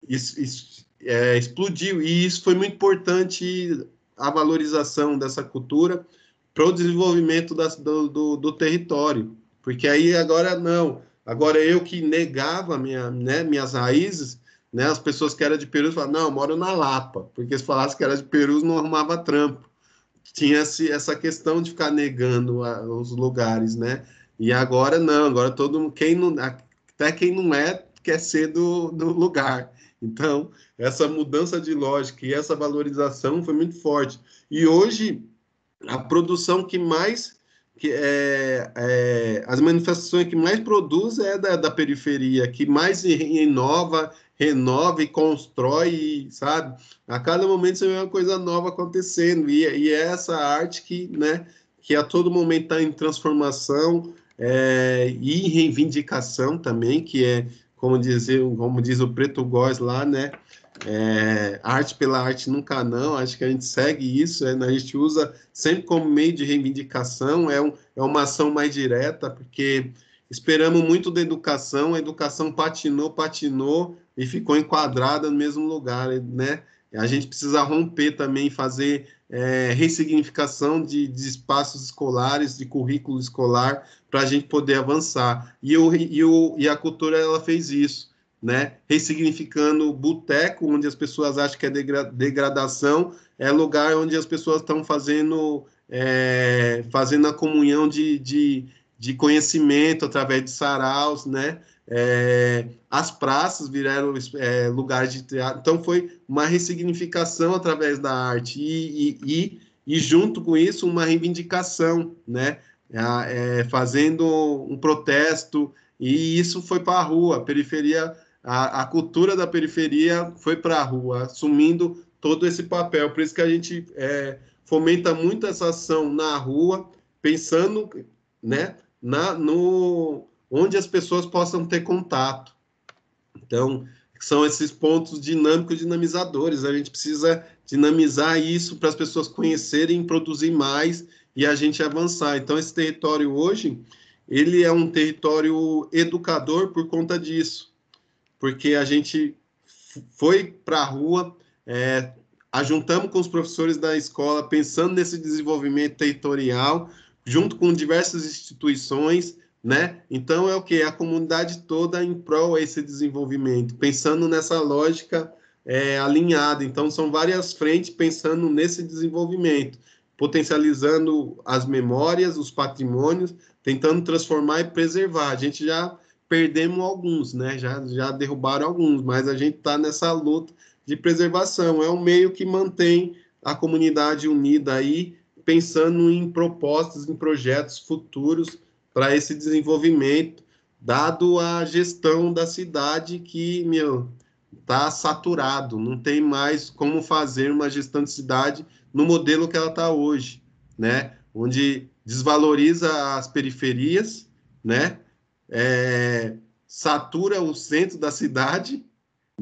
isso, isso é, explodiu, e isso foi muito importante, a valorização dessa cultura para o desenvolvimento das, do, do, do território, porque aí agora não, agora eu que negava minha, né, minhas raízes, né, as pessoas que eram de Perus falavam, não, eu moro na Lapa, porque se falasse que era de Perus, não arrumava trampo. Tinha-se essa questão de ficar negando a, os lugares, né? E agora não, agora todo mundo, quem não, até quem não é, quer ser do, do lugar. Então, essa mudança de lógica e essa valorização foi muito forte. E hoje, a produção que mais... Que é, é, as manifestações que mais produz é da, da periferia, que mais inova, renova e constrói, sabe? A cada momento você vê uma coisa nova acontecendo, e, e é essa arte que, né, que a todo momento está em transformação é, e reivindicação também, que é, como, dizer, como diz o Preto Góes lá, né? É, arte pela arte nunca não, acho que a gente segue isso, é, a gente usa sempre como meio de reivindicação, é, um, é uma ação mais direta, porque esperamos muito da educação, a educação patinou, patinou e ficou enquadrada no mesmo lugar, né? A gente precisa romper também, fazer é, ressignificação de, de espaços escolares, de currículo escolar, para a gente poder avançar, e, o, e, o, e a cultura ela fez isso, né, ressignificando o boteco, onde as pessoas acham que é degra degradação, é lugar onde as pessoas estão fazendo, é, fazendo a comunhão de, de, de conhecimento através de saraus, né, é, as praças viraram é, lugares de teatro, então foi uma ressignificação através da arte, e, e, e, e junto com isso uma reivindicação, né, é, é, fazendo um protesto, e isso foi para a rua, a periferia... A, a cultura da periferia foi para a rua, assumindo todo esse papel. Por isso que a gente é, fomenta muito essa ação na rua, pensando, né, na, no, onde as pessoas possam ter contato. Então, são esses pontos dinâmicos, dinamizadores. A gente precisa dinamizar isso para as pessoas conhecerem, produzir mais e a gente avançar. Então, esse território hoje, ele é um território educador por conta disso, porque a gente foi para a rua, é, ajuntamos com os professores da escola, pensando nesse desenvolvimento territorial, junto com diversas instituições, né? Então, é o quê? A comunidade toda em prol a esse desenvolvimento, pensando nessa lógica é, alinhada. Então, são várias frentes pensando nesse desenvolvimento, potencializando as memórias, os patrimônios, tentando transformar e preservar. A gente já... perdemos alguns, né? Já, já derrubaram alguns, mas a gente está nessa luta de preservação. É um meio que mantém a comunidade unida aí, pensando em propostas, em projetos futuros para esse desenvolvimento, dado a gestão da cidade que, meu, está saturado, não tem mais como fazer uma gestão de cidade no modelo que ela está hoje, né? Onde desvaloriza as periferias, né? É, satura o centro da cidade,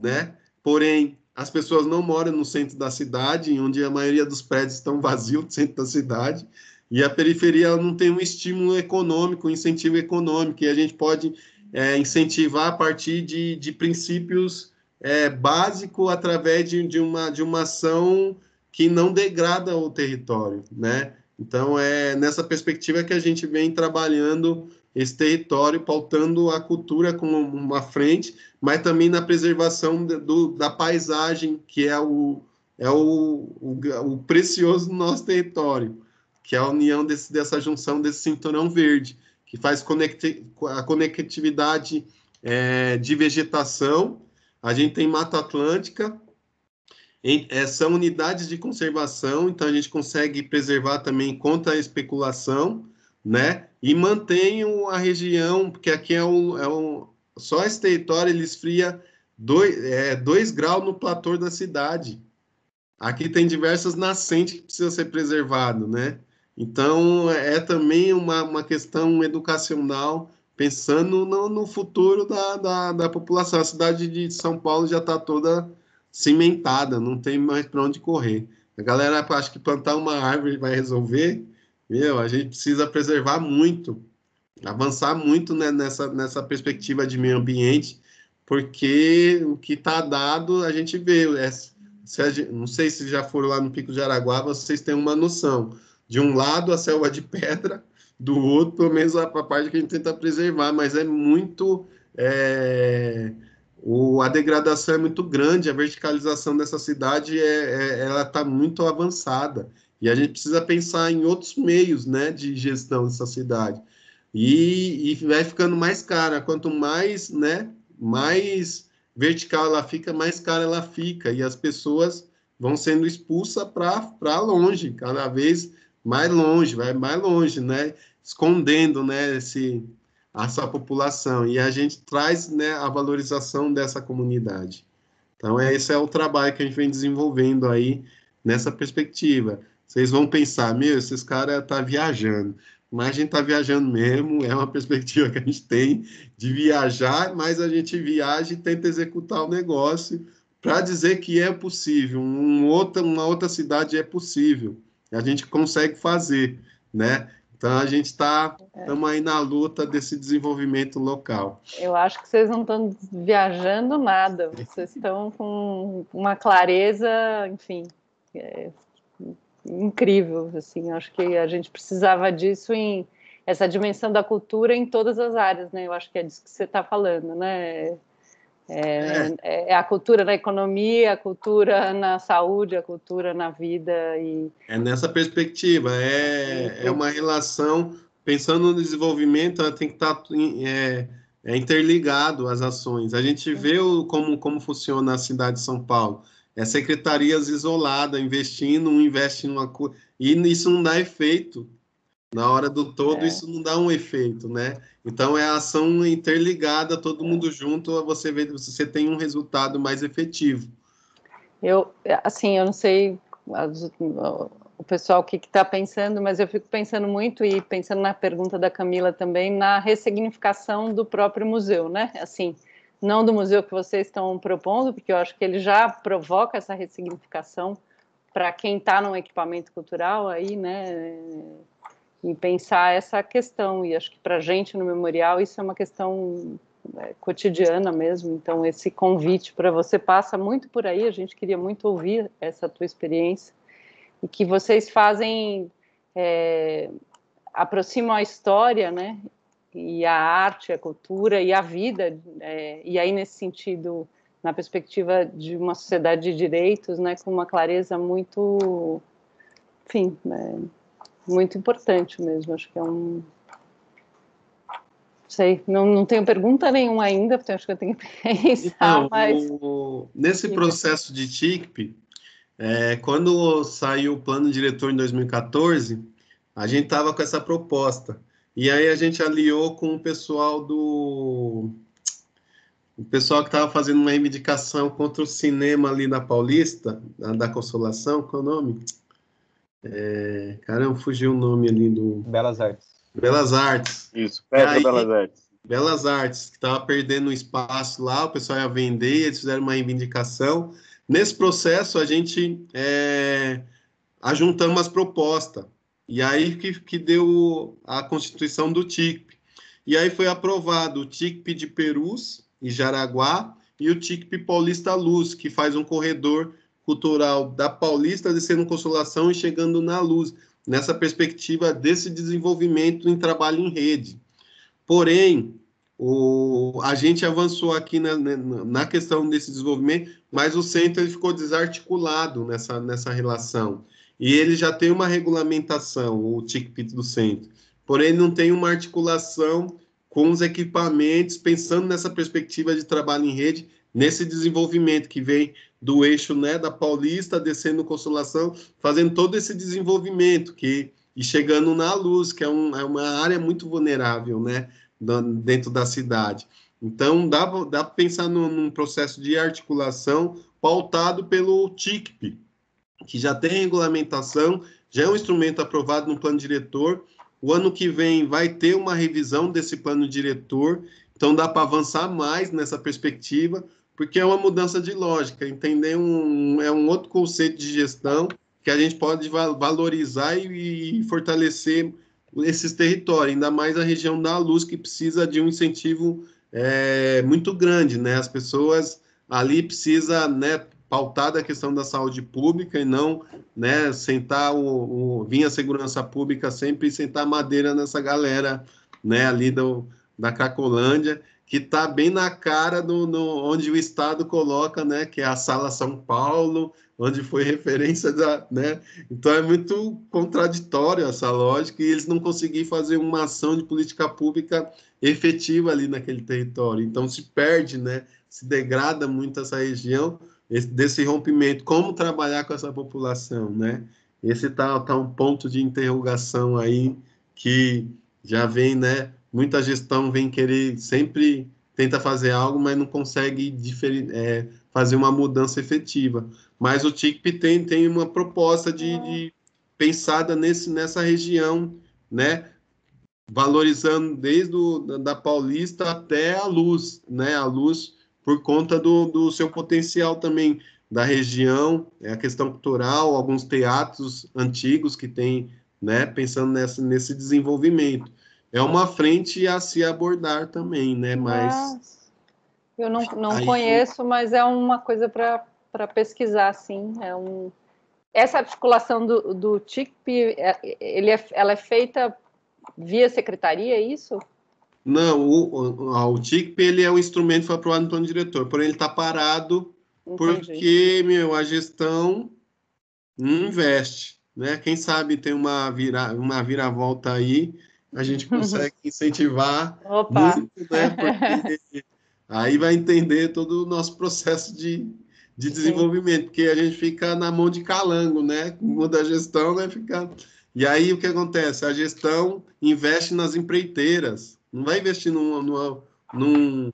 né? Porém, as pessoas não moram no centro da cidade, onde a maioria dos prédios estão vazios do centro da cidade, e a periferia ela não tem um estímulo econômico, um incentivo econômico, e a gente pode é, incentivar a partir de, de princípios é, básicos, através de, de, uma, de uma ação que não degrada o território, né? Então, é nessa perspectiva que a gente vem trabalhando esse território, pautando a cultura como uma frente, mas também na preservação do, da paisagem, que é, o, é o, o, o precioso nosso território, que é a união desse, dessa junção desse cinturão verde, que faz conecti- a conectividade é, de vegetação. A gente tem Mata Atlântica, em, é, são unidades de conservação, então a gente consegue preservar também contra a especulação, né? E mantém a região, porque aqui é um, é um só esse território, ele esfria dois, é, dois graus no platô da cidade. Aqui tem diversas nascentes que precisam ser preservadas, né? Então, é também uma, uma questão educacional, pensando no, no futuro da, da, da população. A cidade de São Paulo já está toda cimentada, não tem mais para onde correr. A galera acha que plantar uma árvore vai resolver. Meu, a gente precisa preservar muito, avançar muito, né, nessa, nessa perspectiva de meio ambiente, porque o que está dado, a gente vê. É, se a gente, não sei se já foram lá no Pico de Araguá, vocês têm uma noção. De um lado, a selva de pedra, do outro, pelo menos a, a parte que a gente tenta preservar, mas é muito... É, o, a degradação é muito grande, a verticalização dessa cidade é, é, ela está muito avançada. E a gente precisa pensar em outros meios, né, de gestão dessa cidade. E, e vai ficando mais cara. Quanto mais, né, mais vertical ela fica, mais cara ela fica. E as pessoas vão sendo expulsas para longe, cada vez mais longe, vai mais longe, né, escondendo, né, esse, essa população. E a gente traz, né, a valorização dessa comunidade. Então, é, esse é o trabalho que a gente vem desenvolvendo aí nessa perspectiva. Vocês vão pensar, meu, esses caras estão tá viajando. Mas a gente está viajando mesmo, é uma perspectiva que a gente tem de viajar, mas a gente viaja e tenta executar o negócio para dizer que é possível, um outra, uma outra cidade é possível, a gente consegue fazer, né? Então, a gente está aí na luta desse desenvolvimento local. Eu acho que vocês não estão viajando nada, vocês estão com uma clareza, enfim... É... incrível, assim, acho que a gente precisava disso, em essa dimensão da cultura em todas as áreas, né? Eu acho que é disso que você está falando, né? É, é. é a cultura na economia, a cultura na saúde, a cultura na vida. E... É nessa perspectiva, é, é uma relação, pensando no desenvolvimento, ela tem que estar é, é interligado às ações. A gente vê o, como, como funciona a cidade de São Paulo. É secretarias isoladas, investindo, um investe em uma coisa, e isso não dá efeito. Na hora do todo, é. isso não dá um efeito, né? Então, é a ação interligada, todo é. mundo junto, você vê, você tem um resultado mais efetivo. Eu, assim, eu não sei o pessoal o que está pensando, mas eu fico pensando muito, e pensando na pergunta da Camila também, na ressignificação do próprio museu, né? Assim... não do museu que vocês estão propondo, porque eu acho que ele já provoca essa ressignificação para quem está num equipamento cultural aí, né, e pensar essa questão, e acho que para a gente no memorial isso é uma questão é, cotidiana mesmo, então esse convite para você passa muito por aí, a gente queria muito ouvir essa tua experiência, e que vocês fazem, é, aproximam a história, né, e a arte, a cultura e a vida, é, e aí nesse sentido, na perspectiva de uma sociedade de direitos, né, com uma clareza muito, enfim, é, muito importante mesmo, acho que é um... Sei, não, não tenho pergunta nenhuma ainda, porque acho que eu tenho que pensar, então, mas... O... Nesse processo de T I C P, é, quando saiu o plano diretor em dois mil e quatorze, a gente estava com essa proposta, E aí a gente aliou com o pessoal do... O pessoal que estava fazendo uma reivindicação contra o cinema ali na Paulista, da Consolação, qual é o nome? É... Caramba, fugiu o nome ali do... Belas Artes. Belas Artes. Isso, perto aí, da Belas Artes. Belas Artes, que estava perdendo espaço lá, o pessoal ia vender, eles fizeram uma reivindicação. Nesse processo, a gente é... ajuntamos as propostas. E aí que, que deu a constituição do T I C P. E aí foi aprovado o T I C P de Perus e Jaraguá e o T I C P Paulista Luz, que faz um corredor cultural da Paulista descendo Consolação e chegando na Luz, nessa perspectiva desse desenvolvimento em trabalho em rede. Porém, o, a gente avançou aqui na, na questão desse desenvolvimento, mas o centro ele ficou desarticulado nessa, nessa relação. E ele já tem uma regulamentação, o T I C P do centro, porém não tem uma articulação com os equipamentos, pensando nessa perspectiva de trabalho em rede, nesse desenvolvimento que vem do eixo, né, da Paulista, descendo Consolação, fazendo todo esse desenvolvimento que, e chegando na Luz, que é, um, é uma área muito vulnerável, né, dentro da cidade. Então, dá, dá para pensar num, num processo de articulação pautado pelo T I C P, que já tem regulamentação, já é um instrumento aprovado no plano diretor. O ano que vem vai ter uma revisão desse plano diretor, então dá para avançar mais nessa perspectiva, porque é uma mudança de lógica, entender um, é um outro conceito de gestão que a gente pode valorizar e, e fortalecer esses territórios, ainda mais a região da Luz, que precisa de um incentivo é, muito grande, né? As pessoas ali precisam... Né, pautada a questão da saúde pública e não, né, sentar o, o... Vinha a segurança pública sempre sentar madeira nessa galera, né, ali do, da Cracolândia, que está bem na cara do, do onde o Estado coloca, né, que é a Sala São Paulo, onde foi referência da... Né, então é muito contraditório essa lógica e eles não conseguiram fazer uma ação de política pública efetiva ali naquele território. Então se perde, né, se degrada muito essa região... Esse, desse rompimento, como trabalhar com essa população, né? Esse tá, tá um ponto de interrogação aí que já vem, né? Muita gestão vem querer, sempre tenta fazer algo, mas não consegue é, fazer uma mudança efetiva. Mas o T I C P tem, tem uma proposta de, de pensada nesse, nessa região, né? Valorizando desde o, da Paulista até a Luz, né? A Luz por conta do, do seu potencial também da região, a questão cultural, alguns teatros antigos que tem, né, pensando nessa, nesse desenvolvimento. É uma frente a se abordar também, né, mas... É, eu não, não aí, conheço, mas é uma coisa para pesquisar, sim. É um... Essa articulação do, do T I C P, ele é, ela é feita via secretaria, é isso? Não, o, o, o T I C P ele é um instrumento que foi aprovado no plano diretor, porém ele está parado. Entendi. Porque, meu, a gestão não investe, né? Quem sabe tem uma, vira, uma viravolta aí, a gente consegue incentivar muito, né? Porque aí vai entender todo o nosso processo de, de desenvolvimento, porque a gente fica na mão de calango, né? Muda a gestão, vai ficar... E aí o que acontece? A gestão investe nas empreiteiras. Não vai investir numa, numa, numa,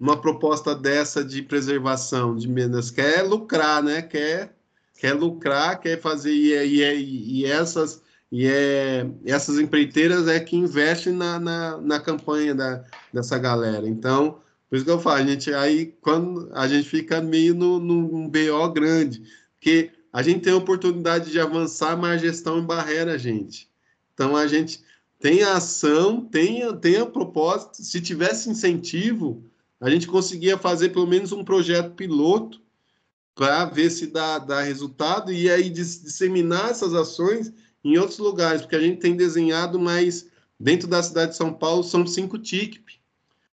numa proposta dessa de preservação de menos. Quer lucrar, né? Quer, quer lucrar, quer fazer... E, e, e, essas, e é, essas empreiteiras é que investem na, na, na campanha da, dessa galera. Então, por isso que eu falo, a gente, aí, quando, a gente fica meio no, num B O grande, porque a gente tem a oportunidade de avançar, mas a gestão embarreira a gente. Então, a gente... Tem a ação, tem a propósito. Se tivesse incentivo, a gente conseguia fazer pelo menos um projeto piloto para ver se dá, dá resultado e aí disseminar essas ações em outros lugares, porque a gente tem desenhado, mas dentro da cidade de São Paulo são cinco T I C P.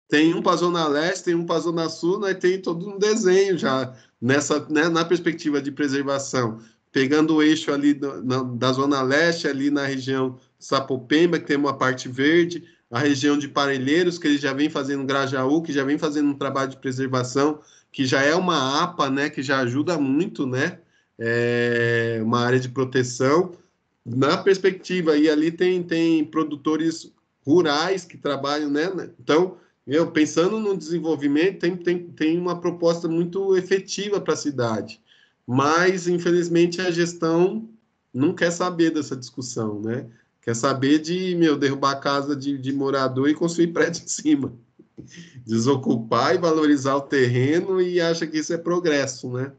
Tem um para a Zona Leste, tem um para a Zona Sul, né? Tem todo um desenho já nessa, né, na perspectiva de preservação. Pegando o eixo ali do, na, da Zona Leste, ali na região Sapopemba, que tem uma parte verde, a região de Parelheiros, que ele já vem fazendo, Grajaú, que já vem fazendo um trabalho de preservação, que já é uma APA, né, que já ajuda muito, né, é uma área de proteção, na perspectiva, e ali tem, tem produtores rurais que trabalham, né? Então, eu pensando no desenvolvimento, tem, tem, tem uma proposta muito efetiva para a cidade, mas, infelizmente, a gestão não quer saber dessa discussão, né? Quer saber de, meu, derrubar a casa de, de morador e construir prédio em cima. Desocupar e valorizar o terreno e acha que isso é progresso, né?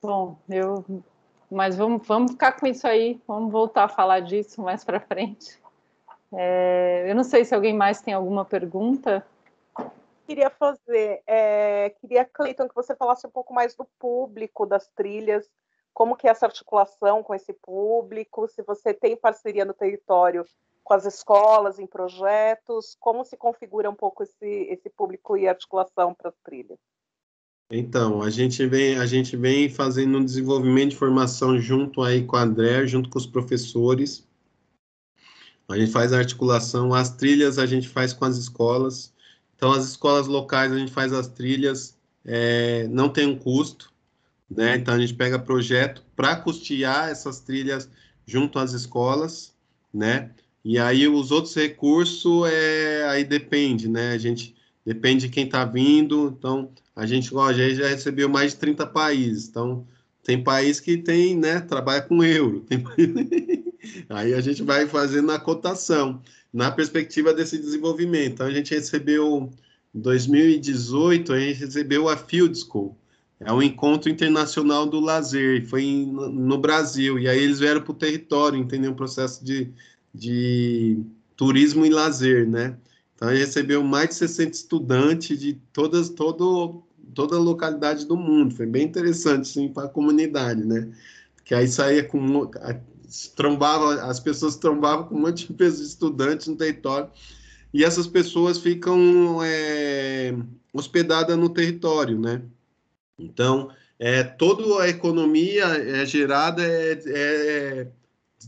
Bom, eu... Mas vamos, vamos ficar com isso aí, vamos voltar a falar disso mais para frente. É, eu não sei se alguém mais tem alguma pergunta. Queria fazer, é, queria, Cleiton, que você falasse um pouco mais do público, das trilhas, como que é essa articulação com esse público, se você tem parceria no território com as escolas, em projetos, como se configura um pouco esse, esse público e articulação para as trilhas. Então, a gente, vem, a gente vem fazendo um desenvolvimento de formação junto aí com a André, junto com os professores. A gente faz a articulação, as trilhas a gente faz com as escolas. Então, as escolas locais a gente faz as trilhas, é, não tem um custo, né? Então, a gente pega projeto para custear essas trilhas junto às escolas, né? E aí, os outros recursos, é, aí depende, né? A gente depende de quem está vindo, então... A gente, ó, a gente já recebeu mais de trinta países, então tem país que tem, né, trabalha com euro, tem... aí a gente vai fazendo a cotação, na perspectiva desse desenvolvimento. Então a gente recebeu, em dois mil e dezoito, a gente recebeu a Field School, é um encontro internacional do lazer, foi em, no Brasil, e aí eles vieram para o território, entendeu, um processo de, de turismo e lazer, né? Então, a gente recebeu mais de sessenta estudantes de todas, todo, toda a localidade do mundo. Foi bem interessante, sim, para a comunidade, né? Porque aí saía com... trombava, as pessoas trombavam com um monte de estudantes no território. E essas pessoas ficam é, hospedadas no território, né? Então, é, toda a economia é gerada, é, é,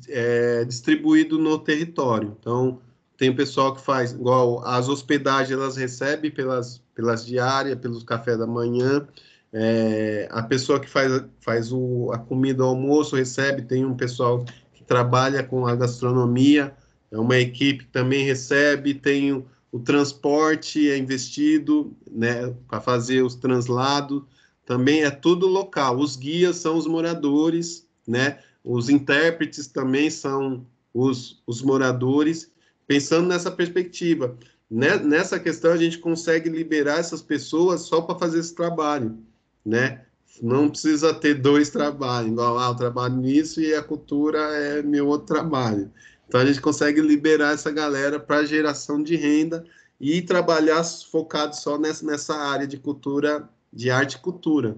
é distribuído no território. Então... Tem o pessoal que faz, igual, as hospedagens elas recebem pelas, pelas diárias, pelos café da manhã, é, a pessoa que faz, faz o, a comida, o almoço, recebe, tem um pessoal que trabalha com a gastronomia, é uma equipe que também recebe, tem o, o transporte, é investido, né, para fazer os translados, também é tudo local, os guias são os moradores, né, os intérpretes também são os, os moradores. Pensando nessa perspectiva, né? Nessa questão a gente consegue liberar essas pessoas só para fazer esse trabalho, né? Não precisa ter dois trabalhos, igual ah, eu trabalho nisso e a cultura é meu outro trabalho. Então a gente consegue liberar essa galera para geração de renda e trabalhar focado só nessa, nessa área de cultura, de arte e cultura.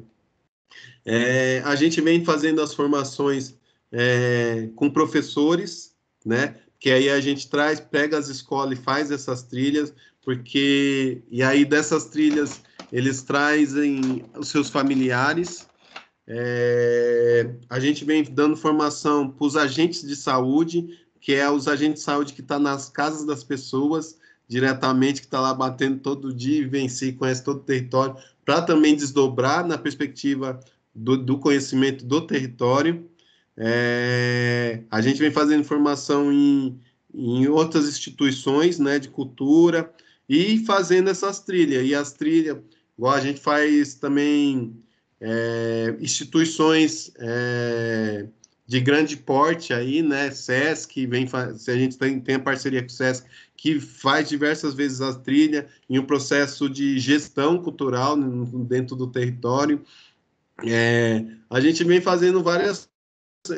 É, a gente vem fazendo as formações é, com professores, né? Que aí a gente traz, pega as escolas e faz essas trilhas, porque... E aí dessas trilhas eles trazem os seus familiares. É... A gente vem dando formação para os agentes de saúde, que é os agentes de saúde que estão nas casas das pessoas, diretamente, que estão lá batendo todo dia e vem se conhece todo o território, para também desdobrar na perspectiva do, do conhecimento do território. É, a gente vem fazendo formação em, em outras instituições, né, de cultura e fazendo essas trilhas. E as trilhas, igual a gente faz também é, instituições é, de grande porte aí, né, SESC, vem, a gente tem, tem a parceria com o SESC, que faz diversas vezes as trilhas em um processo de gestão cultural dentro do território. É, a gente vem fazendo várias...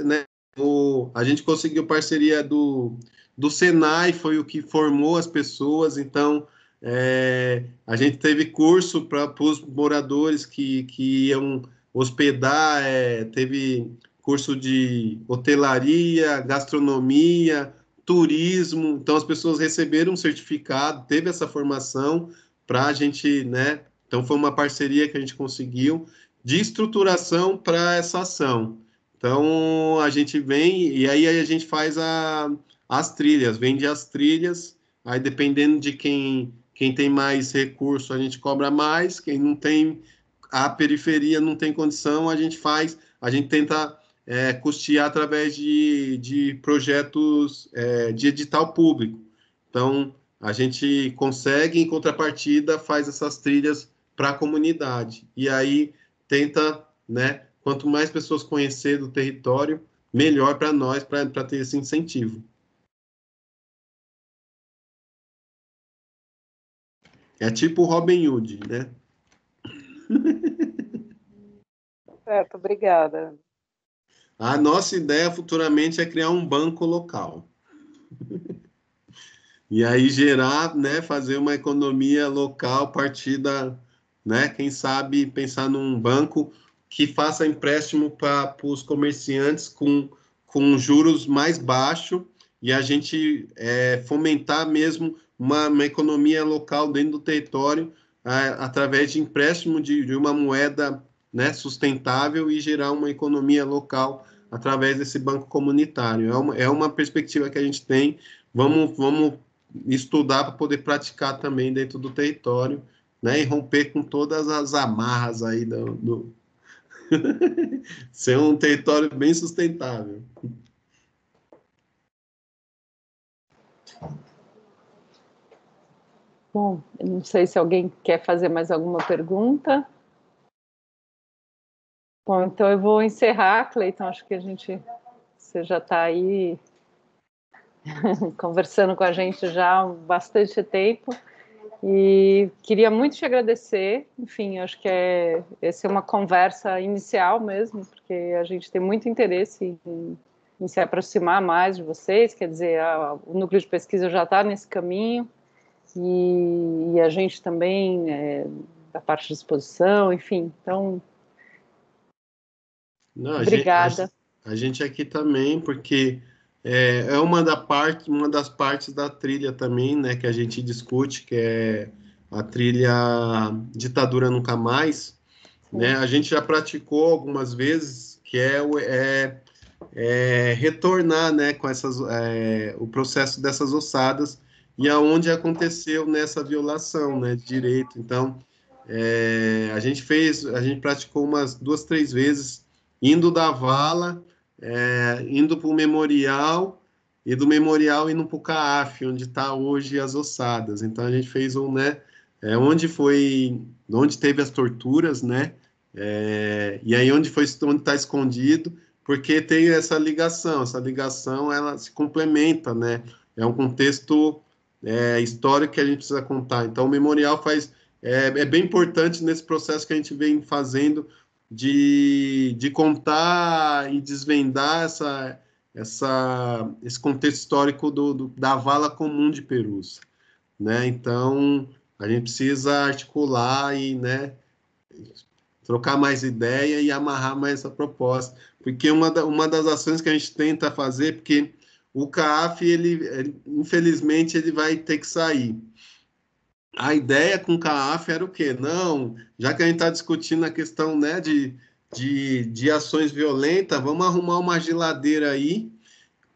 Né, o, a gente conseguiu parceria do, do Senai, foi o que formou as pessoas, então é, a gente teve curso para os moradores que, que iam hospedar, é, teve curso de hotelaria, gastronomia, turismo, então as pessoas receberam um certificado, teve essa formação para a gente, né, então foi uma parceria que a gente conseguiu de estruturação para essa ação. Então, a gente vem e aí a gente faz a, as trilhas, vende as trilhas, aí dependendo de quem, quem tem mais recurso, a gente cobra mais, quem não tem, a periferia não tem condição, a gente faz, a gente tenta é, custear através de, de projetos é, de edital público. Então, a gente consegue, em contrapartida, faz essas trilhas para a comunidade. E aí, tenta, né, quanto mais pessoas conhecer do território, melhor para nós, para ter esse incentivo. É tipo Robin Hood, né? Certo, obrigada. A nossa ideia futuramente é criar um banco local. E aí gerar, né, fazer uma economia local, partida, né, quem sabe pensar num banco que faça empréstimo para os comerciantes com, com juros mais baixos e a gente é, fomentar mesmo uma, uma economia local dentro do território a, através de empréstimo de, de uma moeda, né, sustentável e gerar uma economia local através desse banco comunitário. É uma, é uma perspectiva que a gente tem, vamos, vamos estudar para poder praticar também dentro do território, né, e romper com todas as amarras aí do... do... ser um território bem sustentável. Bom, eu não sei se alguém quer fazer mais alguma pergunta. Bom, então eu vou encerrar, Cleiton, acho que a gente, você já está aí conversando com a gente já há bastante tempo. E queria muito te agradecer, enfim, acho que é, essa é uma conversa inicial mesmo, porque a gente tem muito interesse em, em se aproximar mais de vocês, quer dizer, a, o núcleo de pesquisa já está nesse caminho, e, e a gente também, é, da parte de exposição, enfim, então, Não, obrigada. A gente, a, a gente aqui também, porque é, é uma, da parte, uma das partes da trilha também, né, que a gente discute, que é a trilha Ditadura Nunca Mais, né, a gente já praticou algumas vezes, que é, é, é retornar, né, com essas, é, o processo dessas ossadas, e aonde aconteceu nessa violação, né, de direito. Então, é, a gente fez, a gente praticou umas duas, três vezes, indo da vala, É, indo para o memorial e do memorial indo para o C A A F, onde está hoje as ossadas. Então a gente fez um, né, é, onde foi, onde teve as torturas, né, é, e aí onde foi, onde está escondido, porque tem essa ligação, essa ligação ela se complementa, né, é um contexto é, histórico que a gente precisa contar. Então o memorial faz, é, é bem importante nesse processo que a gente vem fazendo De, de contar e desvendar essa, essa, esse contexto histórico do, do, da vala comum de Perus, né? Então, a gente precisa articular e, né, trocar mais ideia e amarrar mais essa proposta, porque uma, da, uma das ações que a gente tenta fazer, porque o C A A F, ele, ele, infelizmente, ele vai ter que sair. A ideia com o C A A F era o quê? Não, já que a gente está discutindo a questão, né, de, de, de ações violentas, vamos arrumar uma geladeira aí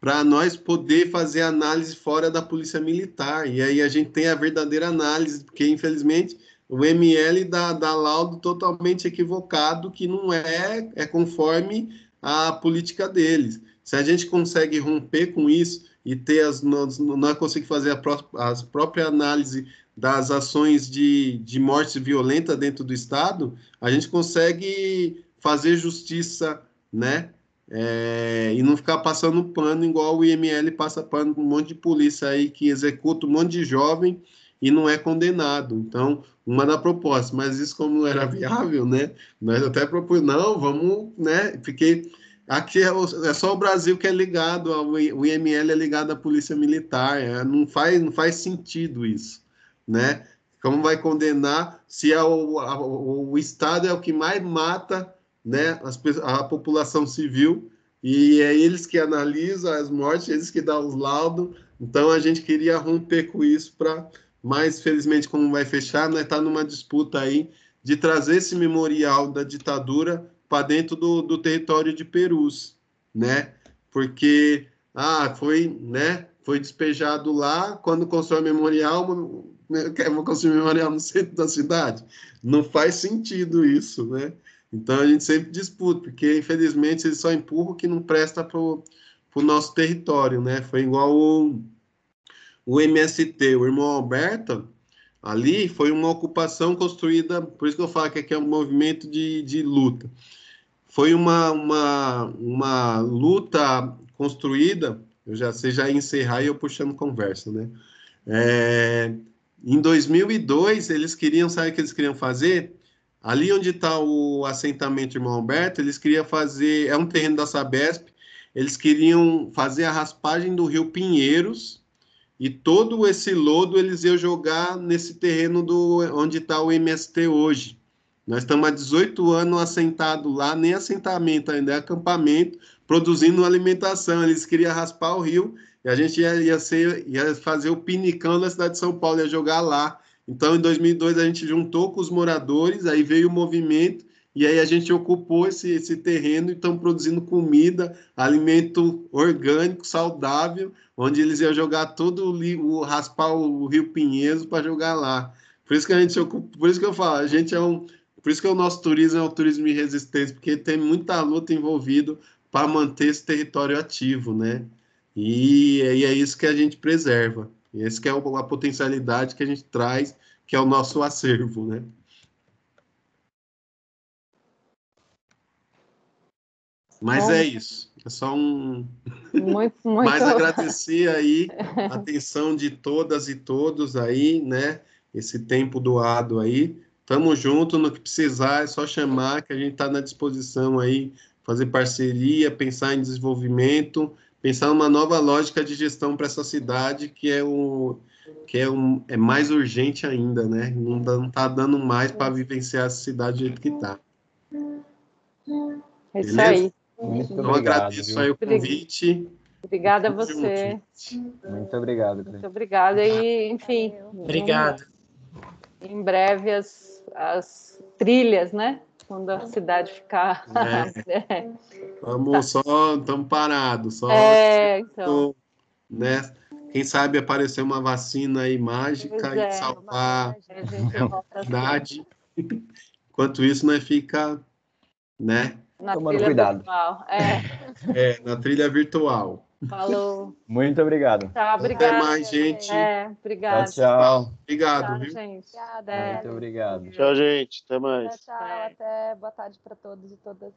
para nós poder fazer análise fora da polícia militar. E aí a gente tem a verdadeira análise, porque, infelizmente, o M L dá, dá laudo totalmente equivocado, que não é, é conforme a política deles. Se a gente consegue romper com isso e ter as, nós, nós conseguimos fazer a, pró a própria análise das ações de, de morte violenta dentro do Estado, a gente consegue fazer justiça, né? É, e não ficar passando pano igual o I M L passa pano com um monte de polícia aí que executa um monte de jovem e não é condenado. Então, uma da proposta, mas isso como não era viável, né? Nós até propomos, não, vamos, né? Porque aqui é, o, é só o Brasil que é ligado, ao, o I M L é ligado à polícia militar, é, não faz, não faz sentido isso, né? Como vai condenar se é o, a, o Estado é o que mais mata, né, as, a população civil, e é eles que analisam as mortes, eles que dão os laudos. Então a gente queria romper com isso, para, mas felizmente como vai fechar, nós está numa disputa aí de trazer esse memorial da ditadura para dentro do, do território de Perus, né? Porque ah, foi, né, foi despejado lá, quando constrói o memorial, eu vou construir memorial no centro da cidade? Não faz sentido isso, né? Então, a gente sempre disputa, porque, infelizmente, eles só empurram o que não presta para o nosso território, né? Foi igual o, o M S T, o Irmão Alberta, ali foi uma ocupação construída, por isso que eu falo que aqui é um movimento de, de luta. Foi uma, uma, uma luta construída, eu já sei já encerrar e eu puxando conversa, né? É, em dois mil e dois, eles queriam, sabe o que eles queriam fazer? Ali onde está o assentamento Irmão Alberto, eles queriam fazer, é um terreno da Sabesp, eles queriam fazer a raspagem do Rio Pinheiros, e todo esse lodo eles iam jogar nesse terreno do, onde está o M S T hoje. Nós estamos há dezoito anos assentados lá, nem assentamento ainda, é acampamento, produzindo alimentação. Eles queriam raspar o rio e a gente ia, ia, ser, ia fazer o pinicão da cidade de São Paulo, ia jogar lá. Então, em dois mil e dois, a gente juntou com os moradores, aí veio o movimento, e aí a gente ocupou esse, esse terreno e estão produzindo comida, alimento orgânico, saudável, onde eles iam jogar todo o, o raspar o Rio Pinheiros para jogar lá. Por isso que a gente ocupa, por isso que eu falo, a gente é um, por isso que o nosso turismo é um turismo de resistência, porque tem muita luta envolvida para manter esse território ativo, né? E, e é isso que a gente preserva. Essa que é a potencialidade que a gente traz, que é o nosso acervo, né? Mas é isso. É só um... Muito, muito... Mas agradecer aí a atenção de todas e todos aí, né? Esse tempo doado aí. Tamo junto, no que precisar, é só chamar que a gente tá na disposição aí, fazer parceria, pensar em desenvolvimento... Pensar numa nova lógica de gestão para essa cidade, que, é, o, que é, um, é mais urgente ainda, né? Não está dando mais para vivenciar essa cidade do jeito que está. É isso aí. Muito então, obrigado, agradeço aí o convite. Obrigada a você. Muito obrigado. Muito obrigada. E, enfim... Obrigado. Em, em breve, as, as trilhas, né? Quando a cidade ficar... É. Vamos tá. só... Estamos parados. Só é, então... Né? Quem sabe aparecer uma vacina aí mágica é, e salvar a cidade. Enquanto isso, nós fica... Né? Na Tomando trilha cuidado. virtual. É. é, na trilha virtual. Falou. Muito obrigado. Tá, obrigado. Até mais, gente. É, obrigado. Tchau, tchau. Obrigado, tchau, viu? Gente. Obrigada. Muito obrigado. Tchau, gente. Até mais. Tchau, tchau. Até boa tarde para todos e todas.